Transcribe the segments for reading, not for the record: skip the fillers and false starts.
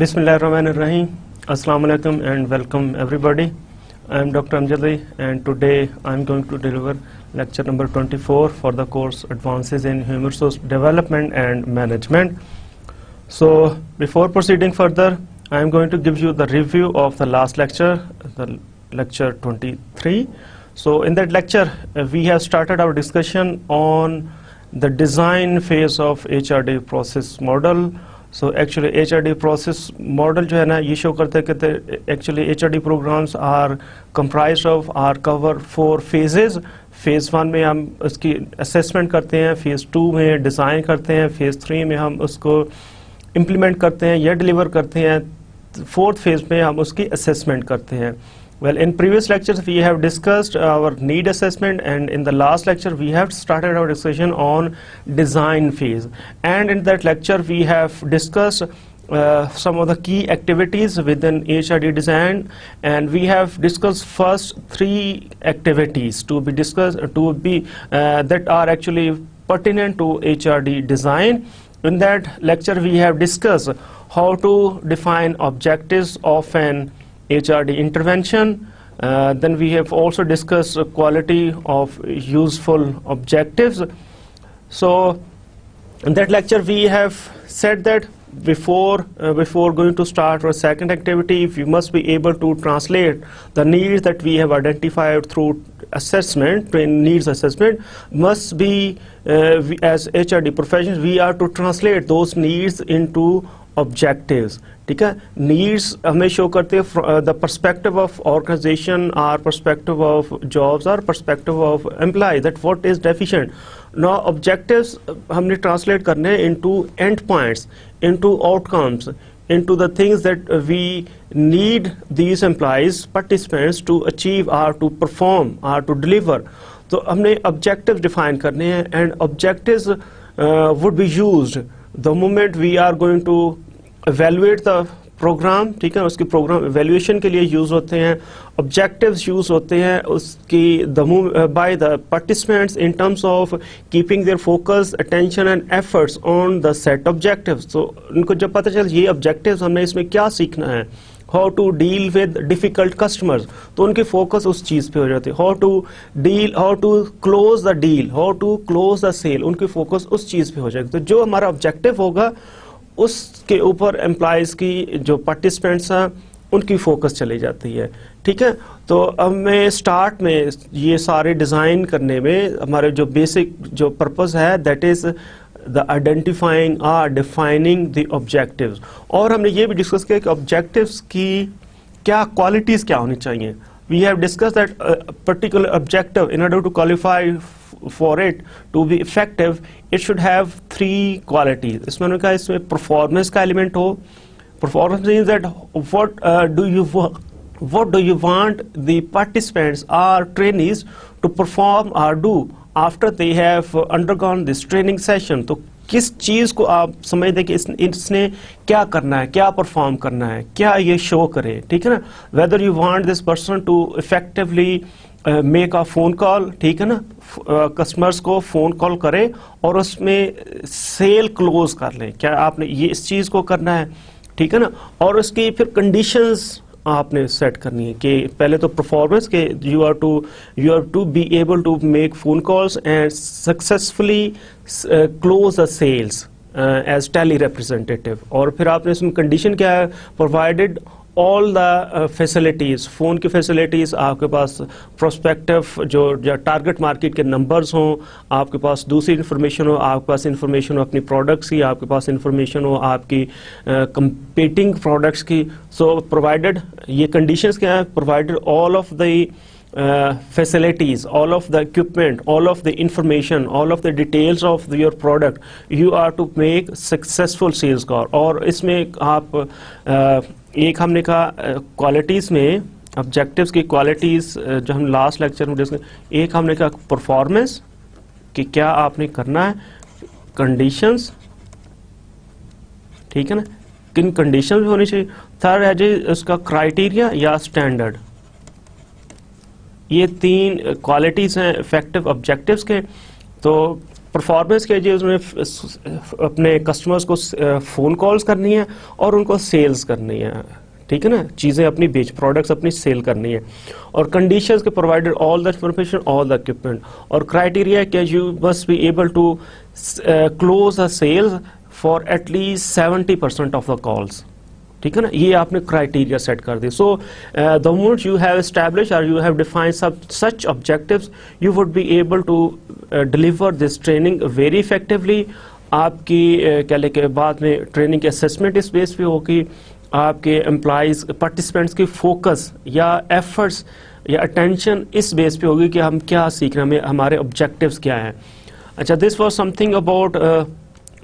Bismillahirrahmanirrahim. Assalamu alaikum and welcome everybody. I am Dr. Amjad Ali and today I am going to deliver lecture number 24 for the course Advances in Human Resource Development and Management. So before proceeding further, I am going to give you the review of the last lecture, the lecture 23. So in that lecture, we have started our discussion on the design phase of HRD process model. So actually HRD process model जो है ना ये show करते हैं actually HRD programs are comprised of cover four phases. Phase 1 में हम उसकी assessment करते हैं, phase 2 में design करते हैं, phase 3 में हम उसको implement करते हैं या deliver करते हैं, fourth phase में हम उसकी assessment करते हैं. Well, in previous lectures we have discussed our need assessment, and in the last lecture we have started our discussion on design phase, and in that lecture we have discussed some of the key activities within HRD design, and we have discussed first three activities to be discussed that are actually pertinent to HRD design. In that lecture we have discussed how to define objectives of an HRD intervention, then we have also discussed quality of useful objectives. So in that lecture we have said that before going to start our second activity, we must be able to translate the needs that we have identified through assessment, needs assessment, must be as HRD professionals we are to translate those needs into objectives. ठीक है, needs हमें show करते हैं the perspective of organization, our perspective of jobs, our perspective of employee, that what is deficient. Now objectives हमने translate करने into end points, into outcomes, into the things that we need these employees, participants to achieve or to perform or to deliver. तो हमने objectives define करने हैं, and objectives would be used the moment we are going to evaluate the program. ठीक है, उसकी program evaluation के लिए use होते हैं, objectives use होते हैं उसकी by the participants in terms of keeping their focus, attention and efforts on the set objectives. तो उनको जब पता चल ये objectives हमने इसमें क्या सीखना है, how to deal with difficult customers, तो उनके focus उस चीज़ पे हो जाते हैं, how to close the deal, how to close the sale, उनके focus उस चीज़ पे हो जाएगा. तो जो हमारा objective होगा उसके ऊपर एम्प्लॉइज़ की जो पार्टिसिपेंट्स हैं उनकी फोकस चली जाती है. ठीक है, तो हमें स्टार्ट में ये सारे डिज़ाइन करने में हमारे जो बेसिक जो पर्पस है, that is the identifying or defining the objectives. और हमने ये भी डिस्कस किया कि ऑब्जेक्टिव्स की क्या क्वालिटीज़ क्या होनी चाहिए. We have discuss that particular objective in order to qualify for it to be effective, it should have three qualities. इसमें उन्होंने कहा इसमें performance का element हो. Performance means that what do you want the participants or trainees to perform or do after they have undergone this training session. तो किस चीज़ को आप समझते कि इसने क्या करना है, क्या परफॉर्म करना है, क्या ये शो करे. ठीक है ना, whether you want this person to effectively make a phone call, ठीक है ना, कस्टमर्स को फ़ोन कॉल करें और उसमें सेल क्लोज कर लें, क्या आपने ये इस चीज़ को करना है. ठीक है ना, और उसकी फिर कंडीशंस आपने सेट करनी है कि पहले तो परफॉर्मेंस के you are to be able to make phone calls and successfully close the sales as tele representative. और फिर आपने इसमें कंडीशन क्या है, provided all the facilities, phone की फैसिलिटीज़, आपके पास प्रोस्पेक्टिव जो टारगेट मार्केट के नंबर्स हों, आपके पास दूसरी इन्फॉर्मेशन हो, आपके पास इन्फॉर्मेशन हो अपनी प्रोडक्ट्स की, आपके पास इन्फॉर्मेशन हो आपकी कंपीटिंग प्रोडक्ट्स की. सो प्रोवाइडेड, ये कंडीशंस क्या हैं, provided all of the facilities, all of the equipment, all of the information, all of the details of your product, you are to make successful sales call. और इसमें आप एक हमने कहा क्वालिटीज़ में ऑब्जेक्टिव्स की क्वालिटीज़ जो हम लास्ट लेक्चर में डिस्कस, एक हमने कहा परफॉर्मेंस कि क्या आपने करना है, कंडीशंस, ठीक है ना, किन कंडीशंस होनी चाहिए, थर्ड है जी उसका क्राइटेरिया या स्टैंडर्ड। ये तीन क्वालिटीज़ हैं इफेक्टिव ऑब्जेक्टिव्स के। तो परफॉर्मेंस के जी उसमें अपने कस्टमर्स को फ़ोन कॉल्स करनी है और उनको सेल्स करनी है, ठीक है ना, चीज़ें अपनी बेच, प्रोडक्ट्स अपनी सेल करनी है। और कंडीशंस के provided all the information, all the equipment. और क्राइटेरिया क्या, you must be able to close a sales for at least 70% of the calls, ठीक है ना, ये आपने क्राइटेरिया सेट कर दी। So the moment you have establish और you have defined such objectives, you would be able to deliver this training very effectively. आपकी क्या लेके बाद में ट्रेनिंग के असेसमेंट इस बेस पे होगी, आपके एम्प्लॉइज पार्टिसिपेंट्स की फोकस या एफर्ट्स या अटेंशन इस बेस पे होगी कि हम क्या सीख रहे हैं, हमें हमारे ऑब्जेक्टिव्स क्या हैं। अच्छा, this was something about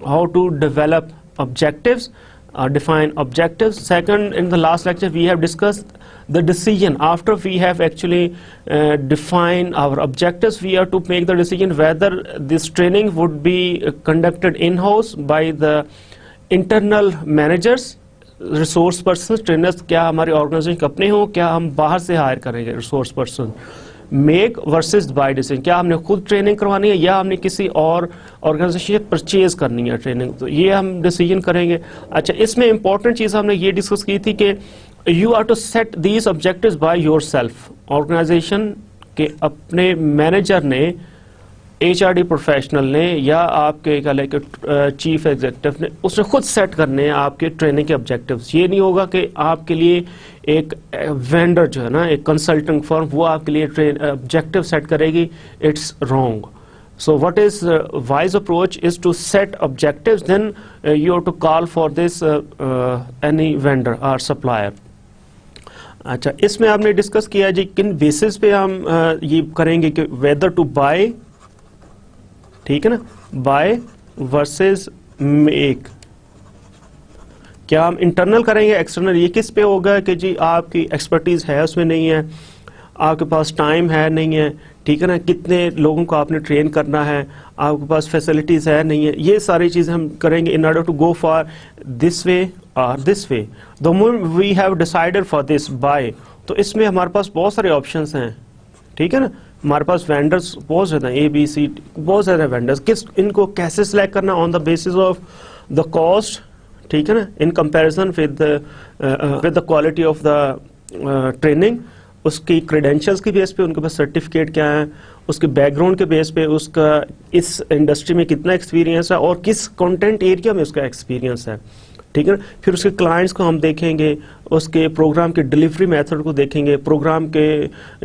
how to develop objectives, define objectives. Second, in the last lecture we have discussed the decision. After we have actually defined our objectives, we are to make the decision whether this training would be conducted in-house by the internal managers, resource persons, trainers, क्या हमारी organization company हो, क्या हम बाहर से hire करेंगे resource person, make versus buy decision, क्या हमने खुद training करवानी है या हमने किसी और ऑर्गेनाइजेशन से परचेज करनी है ट्रेनिंग, तो ये हम डिसीजन करेंगे। अच्छा, इसमें इंपॉर्टेंट चीज़ हमने ये डिस्कस की थी कि you are to set these objectives by yourself. Organization के अपने मैनेजर ने, एचआरडी प्रोफेशनल ने या आपके क्या लेके चीफ एग्जीक्यूटिव ने, उसने खुद सेट करने हैं आपके ट्रेनिंग के ऑब्जेक्टिव्स। ये नहीं होगा कि आपके लिए एक वेंडर जो है ना, एक कंसल्टिंग फर्म, वो आपके लिए ट्रेन ऑब्जेक्टिव सेट करेगी, it's wrong. So what is wise approach is to set objectives, then you have to call for this any vendor or supplier. अच्छा, इसमें आपने डिस्कस किया जी किन बेसिस पे हम ये करेंगे कि whether to buy, ठीक है ना, buy versus make, क्या हम इंटरनल करेंगे एक्सटर्नल, ये किस पे होगा कि जी आपकी एक्सपर्टीज है उसमें नहीं है, आपके पास टाइम है नहीं है, ठीक है ना, कितने लोगों को आपने ट्रेन करना है, आपके पास फैसिलिटीज़ है नहीं है, ये सारी चीज़ें हम करेंगे in order to go for this way और this way. The moment we have decided for this by, तो इसमें हमारे पास बहुत सारे ऑप्शंस हैं, ठीक है ना, हमारे पास वेंडर्स बहुत ज़्यादा हैं, ABC बहुत ज़्यादा वेंडर्स, किस इनको कैसे सेलेक्ट करना on the basis of the cost, ठीक है ना, in comparison with the quality of the training, उसकी क्रेडेंशियल्स के बेस पे, उनके पास सर्टिफिकेट क्या है, उसके बैकग्राउंड के बेस पे, उसका इस इंडस्ट्री में कितना एक्सपीरियंस है और किस कंटेंट एरिया में उसका एक्सपीरियंस है, ठीक है। फिर उसके क्लाइंट्स को हम देखेंगे, उसके प्रोग्राम के डिलीवरी मेथड को देखेंगे, प्रोग्राम के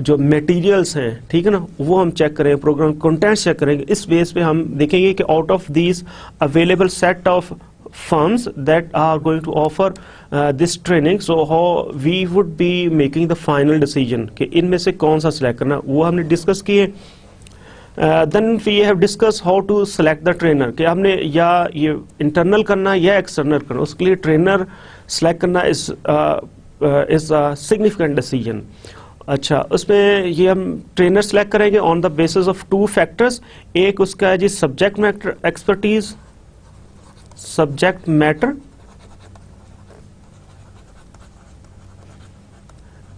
जो मटेरियल्स हैं, ठीक है ना, वो हम चेक करेंगे, प्रोग्राम कंटेंट चेक करेंगे। इस बेस पे हम देखेंगे कि out of these available set of firms that are going to offer this training, so how we would be making the final decision कि इनमें से कौन सा select करना, वो हमने discuss किए। Then we have discussed how to select the trainer, कि हमने या ये internal करना या external करना, उसके लिए trainer select करना is a significant decision। अच्छा, उसमें ये हम trainer select करेंगे on the basis of two factors, एक उसका है जी subject matter expertise, subject matter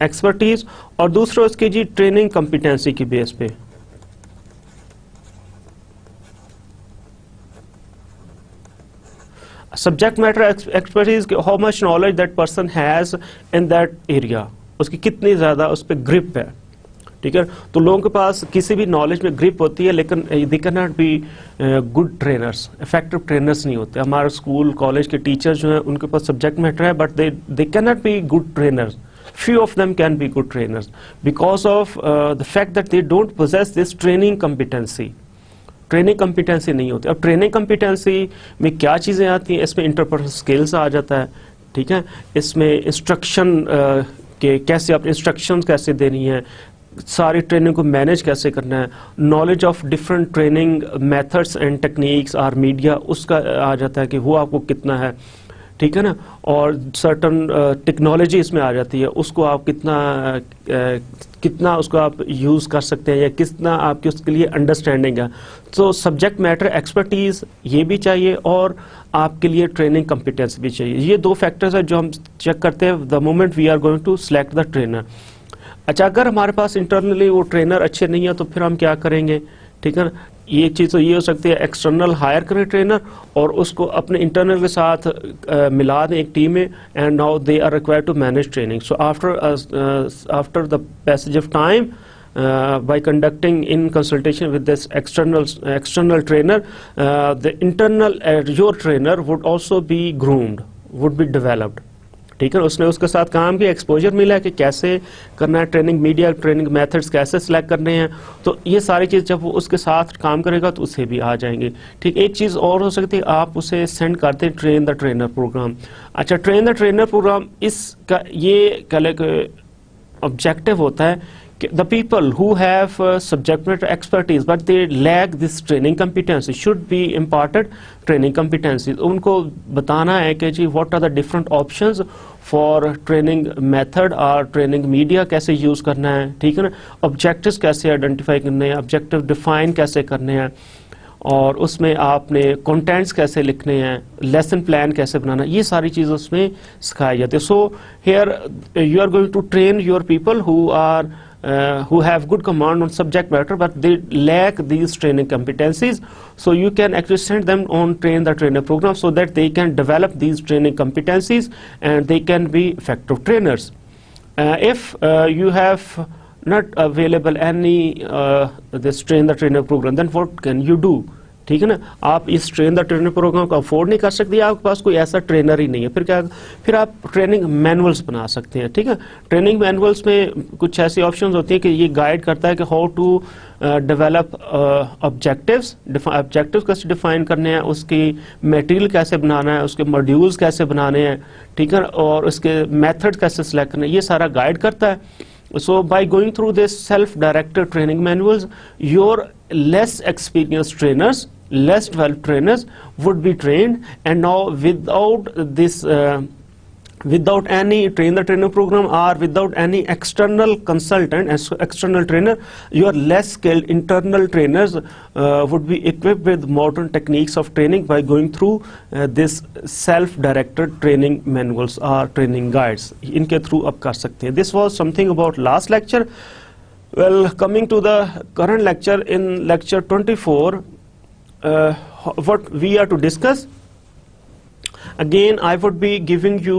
expertise, और दूसरा उसकी जी ट्रेनिंग कॉम्पिटेंसी की बेस पे, subject matter expertise how much knowledge that person has in that area, उसकी कितनी ज्यादा उस पर ग्रिप है, ठीक है। तो लोगों के पास किसी भी नॉलेज में ग्रिप होती है, लेकिन they can not be good trainers, effective trainers नहीं होते। हमारे स्कूल कॉलेज के टीचर्स जो हैं उनके पास सब्जेक्ट मैटर है, but they can not be good trainers, few of them can be good trainers because of the fact that they don't possess this training competency, training competency नहीं होती। अब training competency में क्या चीज़ें आती हैं, इसमें इंटरपर्सनल स्किल्स आ जाता है, ठीक है, इसमें इंस्ट्रक्शन के कैसे आप इंस्ट्रक्शन कैसे देनी है, सारी ट्रेनिंग को मैनेज कैसे करना है, knowledge of different training methods and techniques और मीडिया, उसका आ जाता है कि वो आपको कितना है, ठीक है ना, और सर्टन टेक्नोलॉजी इसमें आ जाती है, उसको आप कितना उसको आप यूज़ कर सकते हैं या कितना आपके उसके लिए अंडरस्टैंडिंग है। तो सब्जेक्ट मैटर एक्सपर्टीज़ ये भी चाहिए और आपके लिए ट्रेनिंग कॉम्पिटेंस भी चाहिए। ये दो फैक्टर्स हैं जो हम चेक करते हैं the moment we are going to select the trainer. अच्छा, अगर हमारे पास इंटरनली वो ट्रेनर अच्छे नहीं है तो फिर हम क्या करेंगे, ठीक है ना। ये एक चीज़ तो ये हो सकती है एक्सटर्नल हायर करें ट्रेनर और उसको अपने इंटरनल के साथ मिला दें एक टीम में, and now they are required to manage training. So after the passage of time by conducting in consultation with this external trainer, the internal your trainer would also be groomed, would be developed। ठीक है, उसने उसके साथ काम किया, exposure मिला कि कैसे करना है ट्रेनिंग, मीडिया ट्रेनिंग मेथड्स कैसे सेलेक्ट करने हैं, तो ये सारी चीज़ जब वो उसके साथ काम करेगा तो उसे भी आ जाएंगे। ठीक, एक चीज़ और हो सकती है, आप उसे सेंड करते हैं ट्रेन द ट्रेनर प्रोग्राम। अच्छा, ट्रेन द ट्रेनर प्रोग्राम इसका ये ऑब्जेक्टिव होता है the people who have subject matter expertise but they lack this training competency should be imparted training competencies। उनको बताना है कि जी what are the different options for training method और training media कैसे use करना है, ठीक है ना, objectives कैसे identify करने हैं, objective define कैसे करने हैं, और उसमें आपने कंटेंट्स कैसे लिखने हैं, लेसन प्लान कैसे बनाना, ये सारी चीज़ें उसमें सिखाई जाती है। So here you are going to train your people who have good command on subject matter but they lack these training competencies, so you can actually send them on train the trainer program so that they can develop these training competencies and they can be effective trainers। If you have not available any this train the trainer program, then what can you do? ठीक है ना, आप इस train the trainer programme को afford नहीं कर सकते, आपके पास कोई ऐसा ट्रेनर ही नहीं है, फिर क्या, फिर आप ट्रेनिंग मैनुअल्स बना सकते हैं। ठीक है, ट्रेनिंग मैनुअल्स में कुछ ऐसी ऑप्शंस होती हैं कि ये गाइड करता है कि हाउ टू डेवलप ऑब्जेक्टिव्स कैसे डिफाइन करने हैं, उसकी मटेरियल कैसे बनाना है, उसके मॉड्यूल्स कैसे बनाने हैं, ठीक है, और उसके मैथड कैसे सेलेक्ट करने, ये सारा गाइड करता है। So by going through this self-directed training manuals, your less experienced trainers, less developed trainers would be trained, and now without this without any train the trainer program or without any external consultant as external trainer, your less skilled internal trainers would be equipped with modern techniques of training by going through this self-directed training manuals or training guides। इनके through आप कर सकते हैं। This was something about last lecture. Well, coming to the current lecture, in lecture 24, what we are to discuss? Again, I would be giving you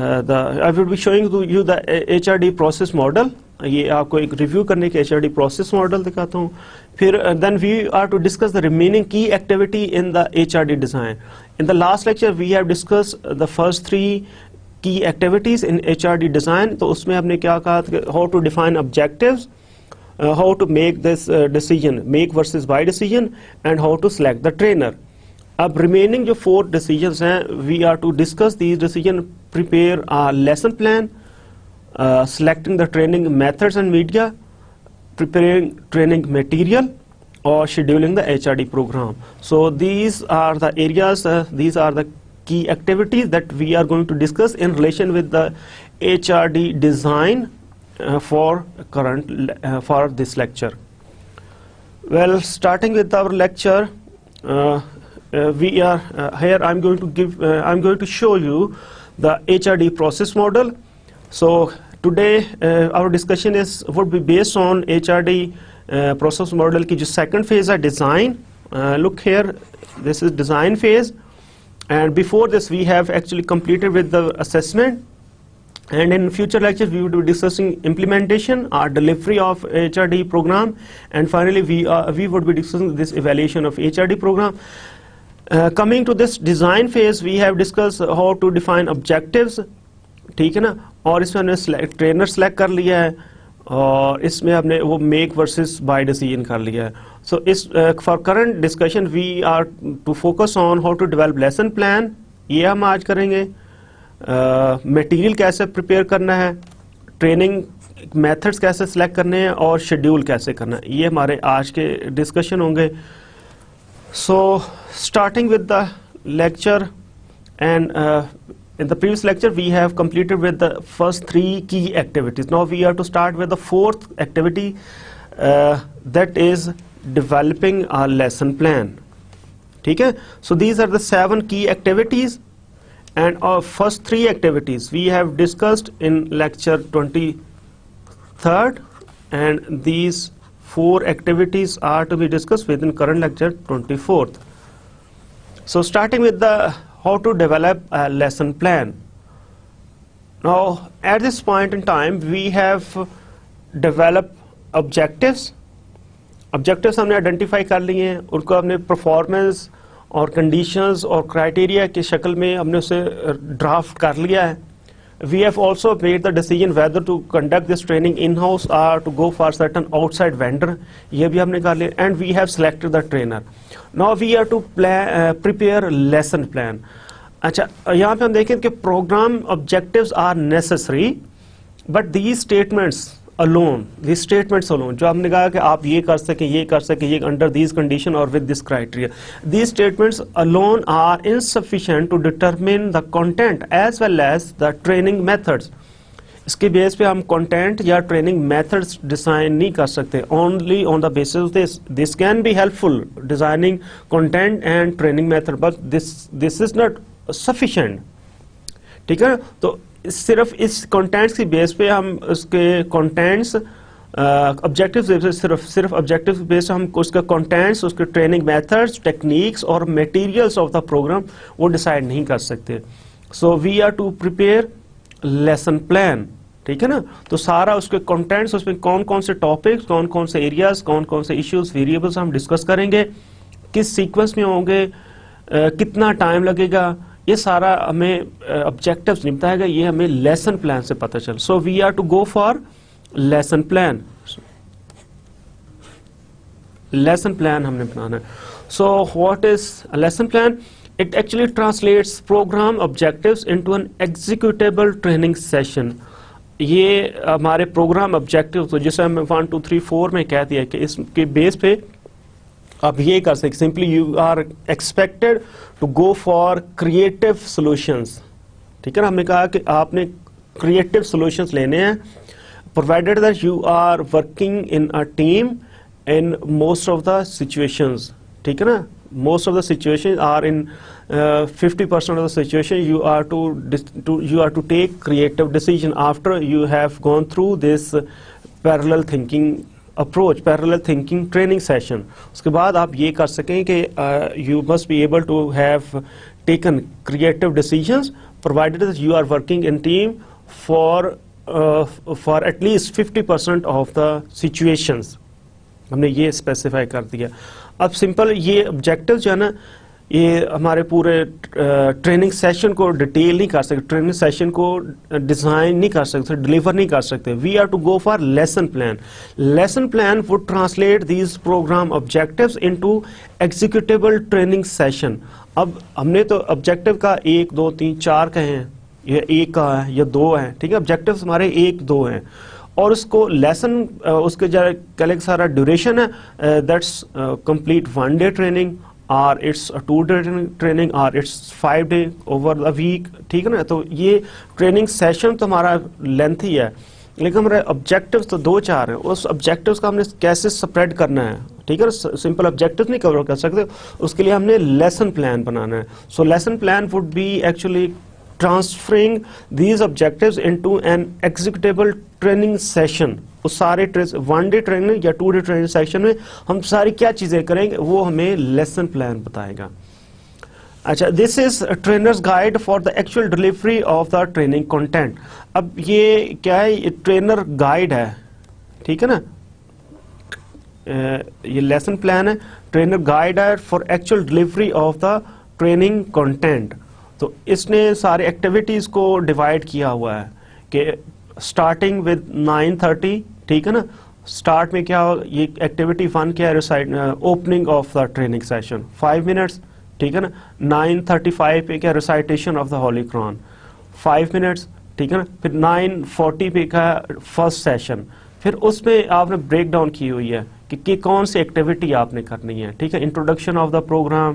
I would be showing you the HRD process model। ये आपको एक review करने के HRD process model दिखाता हूँ। फिर then we are to discuss the remaining key activity in the HRD design। In the last lecture we have discussed the first three key activities in HRD design। तो उसमें हमने क्या कहा, how to define objectives, how to make this decision, make versus buy decision, and how to select the trainer। अब remaining जो 4 decisions हैं, we are to discuss these decision, prepare our lesson plan, selecting the training methods and media, preparing training material, or scheduling the HRD program. So these are the areas, these are the key activities that we are going to discuss in relation with the HRD design for this lecture. Well, starting with our lecture, we are here. I'm going to show you the HRD process model. So today our discussion would be based on HRD process model की जो second phase है design। Look here, this is design phase, and before this we have actually completed with the assessment, and in future lectures we will be discussing implementation or delivery of HRD program, and finally we would be discussing this evaluation of HRD program। Coming to this design phase, we have discussed how to define objectives, ठीक है ना, और इसमें हमने trainer select कर लिया है, और इसमें हमने वो make versus buy decision कर लिया है। So इस for current discussion we are to focus on how to develop lesson plan, ये हम आज करेंगे, material कैसे prepare करना है, training methods कैसे select करने हैं, और schedule कैसे करना है, ये हमारे आज के discussion होंगे। So starting with the lecture, And in the previous lecture, we have completed with the first three key activities. Now we are to start with the fourth activity, that is developing our lesson plan. Okay? So these are the 7 key activities, and our first 3 activities we have discussed in lecture 23rd, and these 4 activities are to be discussed within current lecture 24th. So starting with the how to develop a lesson plan. Now at this point in time we have developed objectives. Objectives हमने identify कर लिए हैं, उनको हमने performance और conditions और criteria की शक्ल में हमने उसे ड्राफ्ट कर लिया है. We have also made the decision whether to conduct this training in house और to go for certain outside vendor, ये भी हमने कर लिया. And we have selected the trainer. Now we have to prepare lesson plan. अच्छा, यहाँ पे हम देखें कि programme objectives are necessary but these statements alone, this statements alone, जो हमने कहा कि आप ये कर सकें, ये कर सकें, ये अंडर दिस कंडीशन और with this criteria, this statements alone are insufficient to determine the content as well as the training methods. इसके बेस पे हम कंटेंट या ट्रेनिंग मेथड्स डिजाइन नहीं कर सकते. Only on the basis of this, this can be helpful designing content and training method, but this is not sufficient. ठीक है, तो सिर्फ इस कंटेंट्स की बेस पे हम उसके कंटेंट्स ऑब्जेक्टिव्स, सिर्फ ऑब्जेक्टिव्स बेस पे हम उसका कंटेंट्स, उसके ट्रेनिंग मेथड्स, टेक्निक्स और मटेरियल्स ऑफ द प्रोग्राम वो डिसाइड नहीं कर सकते. So we are to prepare lesson plan. ठीक है ना, तो सारा उसके कंटेंट्स, उसमें कौन कौन से टॉपिक्स, कौन कौन से एरियाज, कौन कौन से इश्यूज, वेरिएबल्स हम डिस्कस करेंगे, किस सीक्वेंस में होंगे, कितना टाइम लगेगा, ये सारा हमें ऑब्जेक्टिव्स नहीं बताएगा, ये हमें लेसन प्लान से पता चल. So we are to go for lesson plan. Lesson plan हमने बनाना है. So what is lesson plan? It actually translates programme objectives into an executable training session. ये हमारे प्रोग्राम ऑब्जेक्टिव, तो जैसे हम 1, 2, 3, 4 में कह दिया कि इसके बेस पे आप ये कर सकते, simply you are expected to go for creative solutions. ठीक है ना, हमने कहा कि आपने क्रिएटिव सॉल्यूशंस लेने हैं, provided that you are working in a team in most of the situations. ठीक है ना, most of the situation are in 50% of the situation you are to take creative decision after you have gone through this parallel thinking approach, parallel thinking training session. उसके बाद आप ये कर सकें कि you must be able to have taken creative decisions provided that you are working in team for at least 50% of the situations. हमने ये specify कर दिया. अब सिंपल ये ऑब्जेक्टिव जो है ना, ये हमारे पूरे ट्रेनिंग सेशन को डिटेल नहीं कर सकते, ट्रेनिंग सेशन को डिज़ाइन नहीं कर सकते, डिलीवर नहीं कर सकते. We are to go for lesson plan. Lesson plan would translate these programme objectives into executable training session. अब हमने तो ऑब्जेक्टिव का 1, 2, 3, 4 कहे हैं, या 1 का है या 2 है. ठीक है, ऑब्जेक्टिव्स हमारे 1, 2 हैं, और उसको लेसन, उसके जरा कल एक सारा ड्यूरेशन है, दैट्स कंप्लीट 1 डे ट्रेनिंग और इट्स 2 डे ट्रेनिंग और it's 5 day over the week. ठीक है ना, तो ये ट्रेनिंग सेशन तो हमारा लेंथी है, लेकिन हमारे ऑब्जेक्टिव्स तो 2, 4 हैं, उस ऑब्जेक्टिव्स का हमने कैसे स्प्रेड करना है. ठीक है, सिंपल ऑब्जेक्टिव्स नहीं कवर कर सकते, उसके लिए हमने लेसन प्लान बनाना है. So lesson plan would be actually transferring these objectives into an executable training session. उस सारे 1 डे ट्रेनिंग या 2 डे ट्रेनिंग सेक्शन में हम सारी क्या चीजें करेंगे वो हमें लेसन प्लान बताएगा. अच्छा, this is trainers guide for the actual delivery of the training content. अब ये क्या है, ट्रेनर गाइड है. ठीक है ना, ये लेसन प्लान है, ट्रेनर गाइड है for actual delivery of the training content. तो इसने सारे एक्टिविटीज को डिवाइड किया हुआ है कि स्टार्टिंग विद 9:30. ठीक है ना, स्टार्ट में क्या हो, ये एक्टिविटी 1 क्या है, opening of the training session 5 minutes. ठीक है ना, 9:35 पे क्या, recitation of the Holi Quran 5 minutes. ठीक है ना, फिर 9:40 पे क्या, फर्स्ट सेशन. फिर उसमें आपने ब्रेक डाउन की हुई है कि कौन सी एक्टिविटी आपने करनी है. ठीक है, इंट्रोडक्शन ऑफ द प्रोग्राम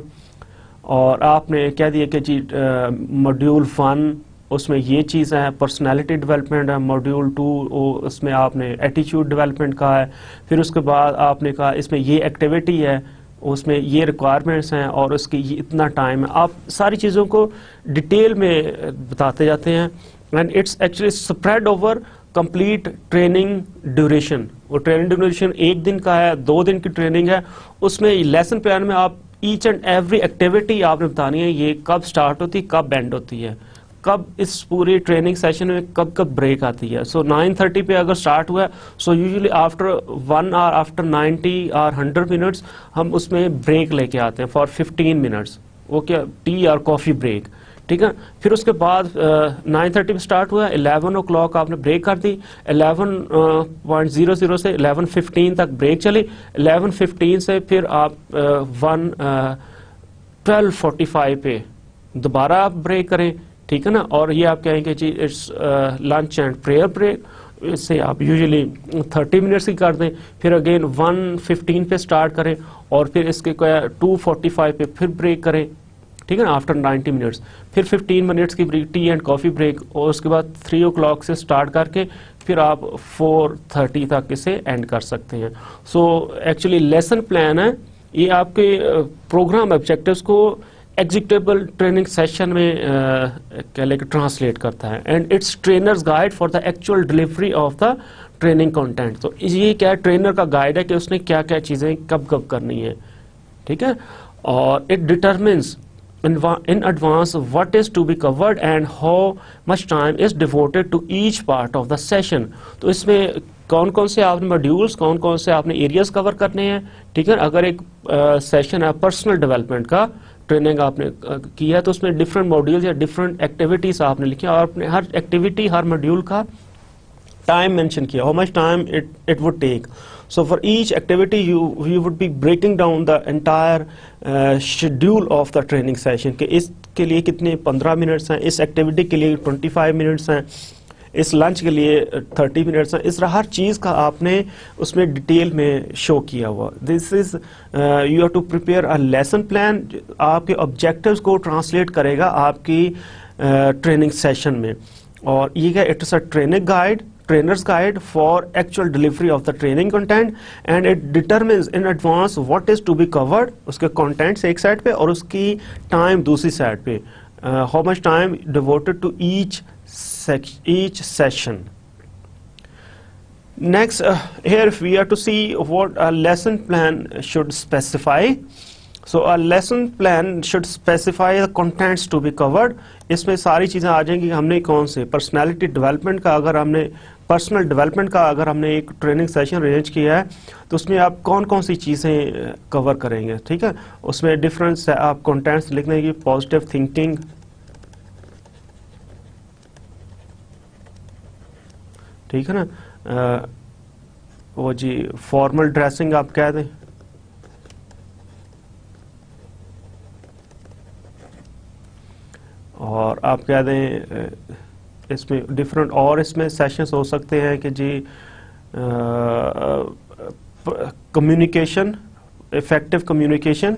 और आपने कह दिया कि जी मॉड्यूल वन उसमें ये चीज़ है, पर्सनालिटी डेवलपमेंट है, मॉड्यूल टू उसमें आपने एटीट्यूड डेवलपमेंट का है, फिर उसके बाद आपने कहा इसमें ये एक्टिविटी है, उसमें ये रिक्वायरमेंट्स हैं और उसकी इतना टाइम है। आप सारी चीज़ों को डिटेल में बताते जाते हैं and it's actually spread over complete training duration. और ट्रेनिंग ड्यूरेशन एक दिन का है, 2 दिन की ट्रेनिंग है, उसमें लेसन प्लान में आप ईच एंड एवरी एक्टिविटी आपने बतानी है, ये कब स्टार्ट होती है, कब एंड होती है, कब इस पूरी ट्रेनिंग सेशन में कब कब ब्रेक आती है। सो 9:30 पे अगर स्टार्ट हुआ है so usually after 1 hour, after 90 और 100 मिनट्स हम उसमें ब्रेक लेके आते हैं फॉर 15 मिनट्स, ओके, टी और कॉफ़ी ब्रेक, ठीक है। फिर उसके बाद 9:30 पे स्टार्ट हुआ, 11 o'clock आपने ब्रेक कर दी, 11.00 से 11:15 तक ब्रेक चली, 11:15 से फिर आप 12:45 पे दोबारा आप ब्रेक करें, ठीक है ना। और ये आप कहेंगे जी it's lunch and prayer break, इससे आप यूजुअली 30 मिनट्स की कर दें, फिर अगेन 1:15 पे स्टार्ट करें और फिर इसके 2:45 पे फिर ब्रेक करें, ठीक है ना, आफ्टर 90 मिनट्स। फिर 15 मिनट्स की break, tea and coffee break, और उसके बाद 3 o'clock से स्टार्ट करके फिर आप 4:30 तक इसे एंड कर सकते हैं। सो एक्चुअली लेसन प्लान है ये, आपके प्रोग्राम ऑब्जेक्टिव्स को एग्जीक्यूटेबल ट्रेनिंग सेशन में क्या लेकर ट्रांसलेट करता है and it's trainers guide for the actual delivery of the training content. तो ये क्या ट्रेनर का गाइड है कि उसने क्या क्या चीज़ें कब कब करनी है, ठीक है। और it determines in advance what is to be covered and how much time is devoted to each part of the session। तो इसमें कौन कौन से आपने मॉड्यूल्स, कौन कौन से आपने एरियाज कवर करने हैं, ठीक है। अगर एक सेशन है पर्सनल डेवलपमेंट का, ट्रेनिंग आपने किया तो उसमें डिफरेंट मॉड्यूल्स या डिफरेंट एक्टिविटीज आपने लिखी और अपने हर एक्टिविटी, हर मॉड्यूल का टाइम मेंशन किया, how much time it would take. So for each activity you would be breaking down the entire schedule of the training session कि इसके लिए कितने 15 मिनट्स हैं, इस एक्टिविटी के लिए 25 मिनट्स हैं, इस लंच के लिए 30 मिनट्स हैं, इस हर चीज़ का आपने उसमें डिटेल में शो किया हुआ। This is you have to prepare a lesson plan, आपके ऑब्जेक्टिव्स को ट्रांसलेट करेगा आपकी ट्रेनिंग सेशन में। और ये क्या, it's a training guide, trainers guide for actual delivery of the training content and it determines in advance what is to be covered, उसके contents एक साइड पे और उसकी टाइम दूसरी साइड पे, how much time devoted to each session. Next here we are to see what a lesson plan should specify. So a lesson plan should specify the contents to be covered, इसमें सारी चीज़ें आ जाएंगी। हमने कौन से personality development का, अगर हमने पर्सनल डेवलपमेंट का अगर हमने एक ट्रेनिंग सेशन अरेंज किया है तो उसमें आप कौन कौन सी चीज़ें कवर करेंगे, ठीक है। उसमें डिफरेंस आप कंटेंट्स लिख देंगे, पॉजिटिव थिंकिंग, ठीक है ना, वो जी फॉर्मल ड्रेसिंग आप कह दें, और आप कह दें इसमें डिफरेंट और इसमें सेशंस हो सकते हैं कि जी communication, effective communication,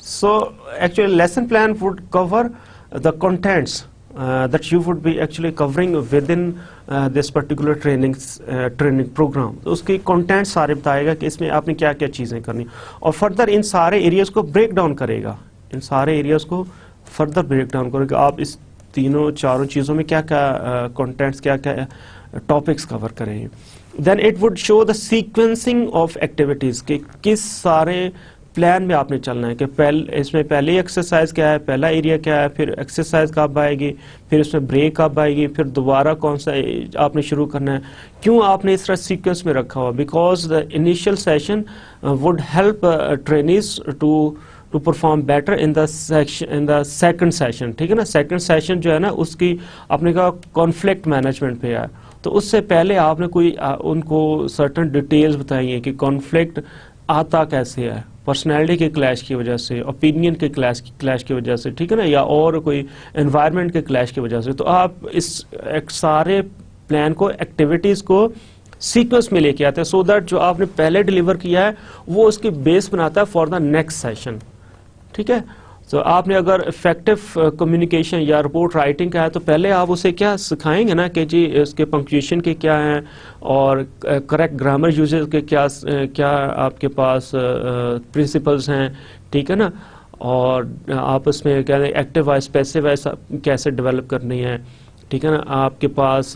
so actually lesson plan would cover the contents that you would be actually covering within this particular training program। तो उसके कंटेंट सारे बताएगा कि इसमें आपने क्या क्या चीज़ें करनी और फर्दर इन सारे एरियाज़ को ब्रेक डाउन करेगा, इन सारे एरियाज़ को फर्दर ब्रेक डाउन करेगा। आप इस तीनों चारों चीज़ों में क्या क्या कंटेंट्स, क्या क्या टॉपिक्स कवर करेंगे। Then it would show the sequencing of activities के किस सारे प्लान में आपने चलना है कि इसमें पहली एक्सरसाइज क्या है, पहला एरिया क्या है, फिर एक्सरसाइज कब आएगी, फिर इसमें ब्रेक कब आएगी, फिर दोबारा कौन सा आपने शुरू करना है। क्यों आपने इस तरह सीक्वेंस में रखा हुआ, because the initial session would help trainees to perform better in the second session, ठीक है ना। सेकंड सेशन जो है ना उसकी आपने कहा कॉन्फ्लिक्ट मैनेजमेंट पे है, तो उससे पहले आपने कोई उनको सर्टन डिटेल्स बताई हैं कि कॉन्फ्लिक्ट आता कैसे है, पर्सनैलिटी के क्लैश की वजह से, ओपिनियन के क्लैश की वजह से, ठीक है ना, या और कोई एनवायरनमेंट के क्लैश की वजह से। तो आप इस सारे प्लान को, एक्टिविटीज़ को सीक्वेंस में लेके आते हैं, सो दैट जो आपने पहले डिलीवर किया है वो उसकी बेस बनाता है फॉर द नेक्स्ट सेशन। ठीक है, तो आपने अगर इफेक्टिव कम्युनिकेशन या रिपोर्ट राइटिंग का है तो पहले आप उसे क्या सिखाएंगे ना कि जी इसके पंक्चुएशन के क्या हैं और करेक्ट ग्रामर यूजेस के क्या आपके पास प्रिंसिपल्स हैं, ठीक है ना, और आप उसमें क्या एक्टिव वॉइस पैसिव वॉइस कैसे डेवलप करनी है, ठीक है ना, आपके पास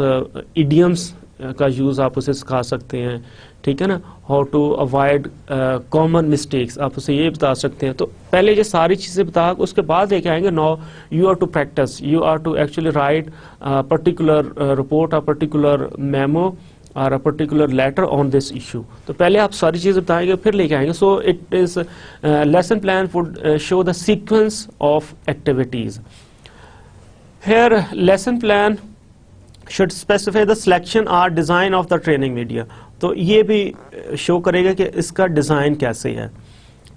इडियम्स का यूज़ आप उसे सिखा सकते हैं, ठीक है ना, how to avoid common mistakes आप उसे ये बता सकते हैं। तो पहले ये सारी चीज़ें बता उसके बाद लेके आएंगे now you are to practice, you are to actually write particular report, a particular memo और a particular letter on this issue. तो पहले आप सारी चीज़ें बताएंगे फिर लेके आएंगे। So it is lesson plan would show the sequence of activities. Here lesson plan should specify the selection or design of the training media। तो ये भी शो करेगा कि इसका डिज़ाइन कैसे है,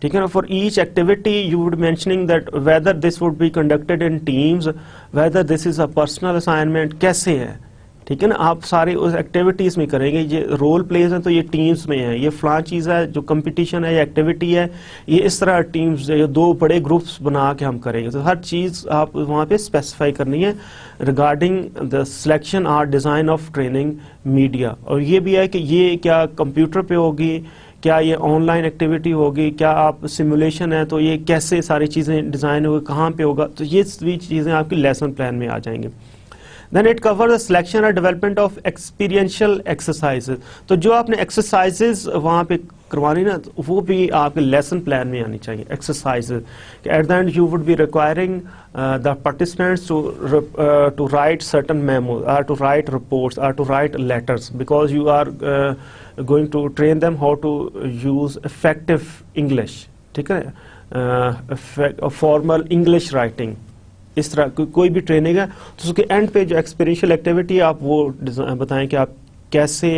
ठीक है ना। For each activity you would mentioning that whether this would be conducted in teams, whether this is a personal assignment, कैसे है, ठीक है ना। आप सारे उस एक्टिविटीज़ में करेंगे, ये रोल प्लेज हैं तो ये टीम्स में है, ये फलां चीज़ है, जो कंपटीशन है ये एक्टिविटी है, ये इस तरह टीम्स ये दो बड़े ग्रुप्स बना के हम करेंगे। तो हर चीज़ आप वहाँ पे स्पेसिफाई करनी है रिगार्डिंग द सिलेक्शन और डिज़ाइन ऑफ ट्रेनिंग मीडिया। और ये भी है कि ये क्या कंप्यूटर पे होगी, क्या ये ऑनलाइन एक्टिविटी होगी, क्या आप सिमुलेशन है तो ये कैसे सारी चीज़ें डिज़ाइन होगी, कहाँ पर होगा। तो ये सभी चीज़ें आपकी लेसन प्लान में आ जाएंगी। Then it covers the selection and development of experiential exercises। तो जो आपने exercises वहाँ पे करवानी ना वो भी आपके lesson plan में आनी चाहिए। Exercises at the end you would be requiring the participants to write certain memos or to write reports or to write letters because you are going to train them how to use effective English, ठीक है, formal English writing। इस तरह कोई भी training है तो उसके and पे जो एक्सपीरियंशियल एक्टिविटी है आप वो बताएं कि आप कैसे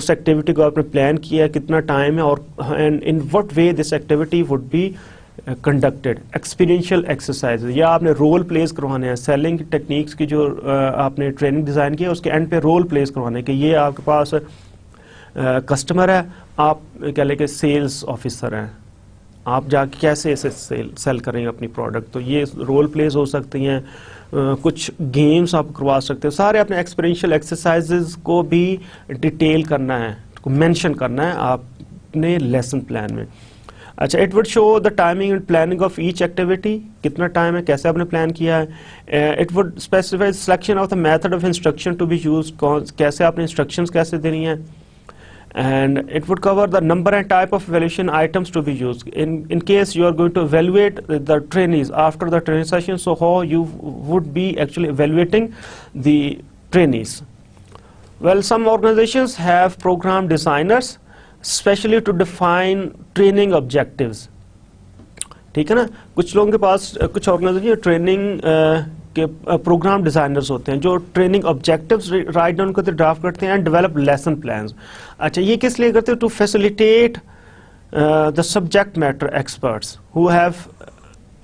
उस एक्टिविटी को आपने प्लान किया, कितना टाइम है और in what way this activity would be conducted. Experiential exercise या आपने रोल प्लेस करवाने हैं, सेलिंग टेक्निक्स की जो आपने ट्रेनिंग डिज़ाइन की है उसके एंड पे रोल प्लेस करवाने कि ये आपके पास कस्टमर है, आप कह लें कि सेल्स ऑफिसर हैं, आप जाके कैसे इसे सेल करेंगे अपनी प्रोडक्ट। तो ये रोल प्लेस हो सकती हैं, कुछ गेम्स आप करवा सकते हैं। सारे अपने एक्सपीरियंशियल एक्सरसाइजेस को भी डिटेल करना है, मेंशन करना है आपने लेसन प्लान में। अच्छा, it would show the timing and planning of each activity, कितना टाइम है, कैसे आपने प्लान किया है। It would specify selection of the method of instruction to be use, कैसे आपने इंस्ट्रक्शंस कैसे देनी है। And it would cover the number and type of evaluation items to be used in case you are going to evaluate the trainees after the training session, so how you would be actually evaluating the trainees. Well, some organizations have program designers specially to define training objectives, ठीक है ना। कुछ लोगों के पास कुछ organisation training के programme designers होते हैं जो ट्रेनिंग ऑब्जेक्टिव्स राइट डाउन करते, ड्राफ्ट करते हैं एंड डेवलप लेसन प्लान्स। अच्छा, ये किस लिए करते हैं? To facilitate the subject matter experts who have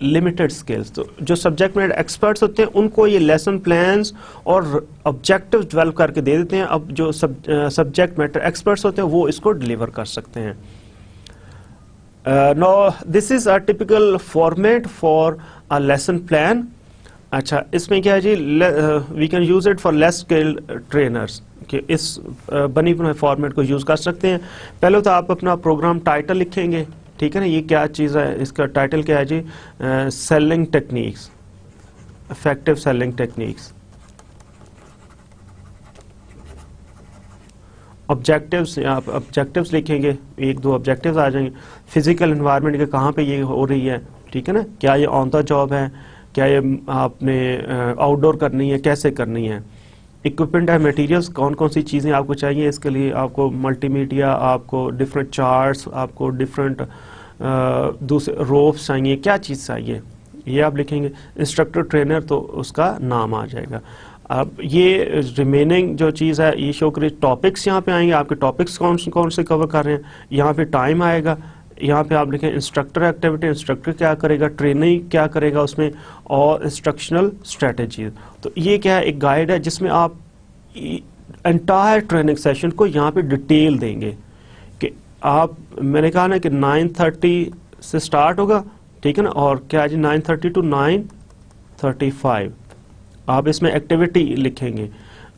limited skills. तो जो सब्जेक्ट मैटर एक्सपर्ट्स होते हैं उनको ये लेसन प्लान्स और ऑब्जेक्टिव्स डेवलप करके दे देते हैं। अब जो सब्जेक्ट मैटर एक्सपर्ट्स होते हैं वो इसको डिलीवर कर सकते हैं। Now this is a typical format for a lesson plan। अच्छा, इसमें क्या है जी, we can use it for less skill trainers कि इस बनी बनाए फॉर्मेट को यूज़ कर सकते हैं। पहले तो आप अपना प्रोग्राम टाइटल लिखेंगे, ठीक है ना, ये क्या चीज़ है, इसका टाइटल क्या है जी, selling techniques, effective selling techniques, objectives, आप ऑब्जेक्टिव्स लिखेंगे, एक दो ऑब्जेक्टिव्स आ जाएंगे। फिजिकल एनवायरनमेंट के कहाँ पे ये हो रही है, ठीक है ना, क्या ये ऑन द जॉब है, क्या ये आपने आउटडोर करनी है, कैसे करनी है। इक्विपमेंट एंड मटेरियल्स, कौन कौन सी चीज़ें आपको चाहिए, इसके लिए आपको मल्टीमीडिया, आपको डिफरेंट चार्ट्स, आपको डिफरेंट दूसरे रोप्स चाहिए, क्या चीज़ चाहिए, ये आप लिखेंगे। इंस्ट्रक्टर ट्रेनर तो उसका नाम आ जाएगा। अब ये रिमेनिंग जो चीज़ है ये शो करें, टॉपिक्स यहाँ पे आएंगे, आपके टॉपिक्स कौन से कवर कर रहे हैं, यहाँ पे टाइम आएगा, यहाँ पे आप लिखें इंस्ट्रक्टर एक्टिविटी, इंस्ट्रक्टर क्या करेगा, ट्रेनिंग क्या करेगा उसमें, और इंस्ट्रक्शनल स्ट्रेटजीज। तो ये क्या है, एक गाइड है जिसमें आप एंटायर ट्रेनिंग सेशन को यहाँ पे डिटेल देंगे कि आप, मैंने कहा ना कि 9:30 से स्टार्ट होगा, ठीक है ना, और क्या जी 9:30 to 9:35 आप इसमें एक्टिविटी लिखेंगे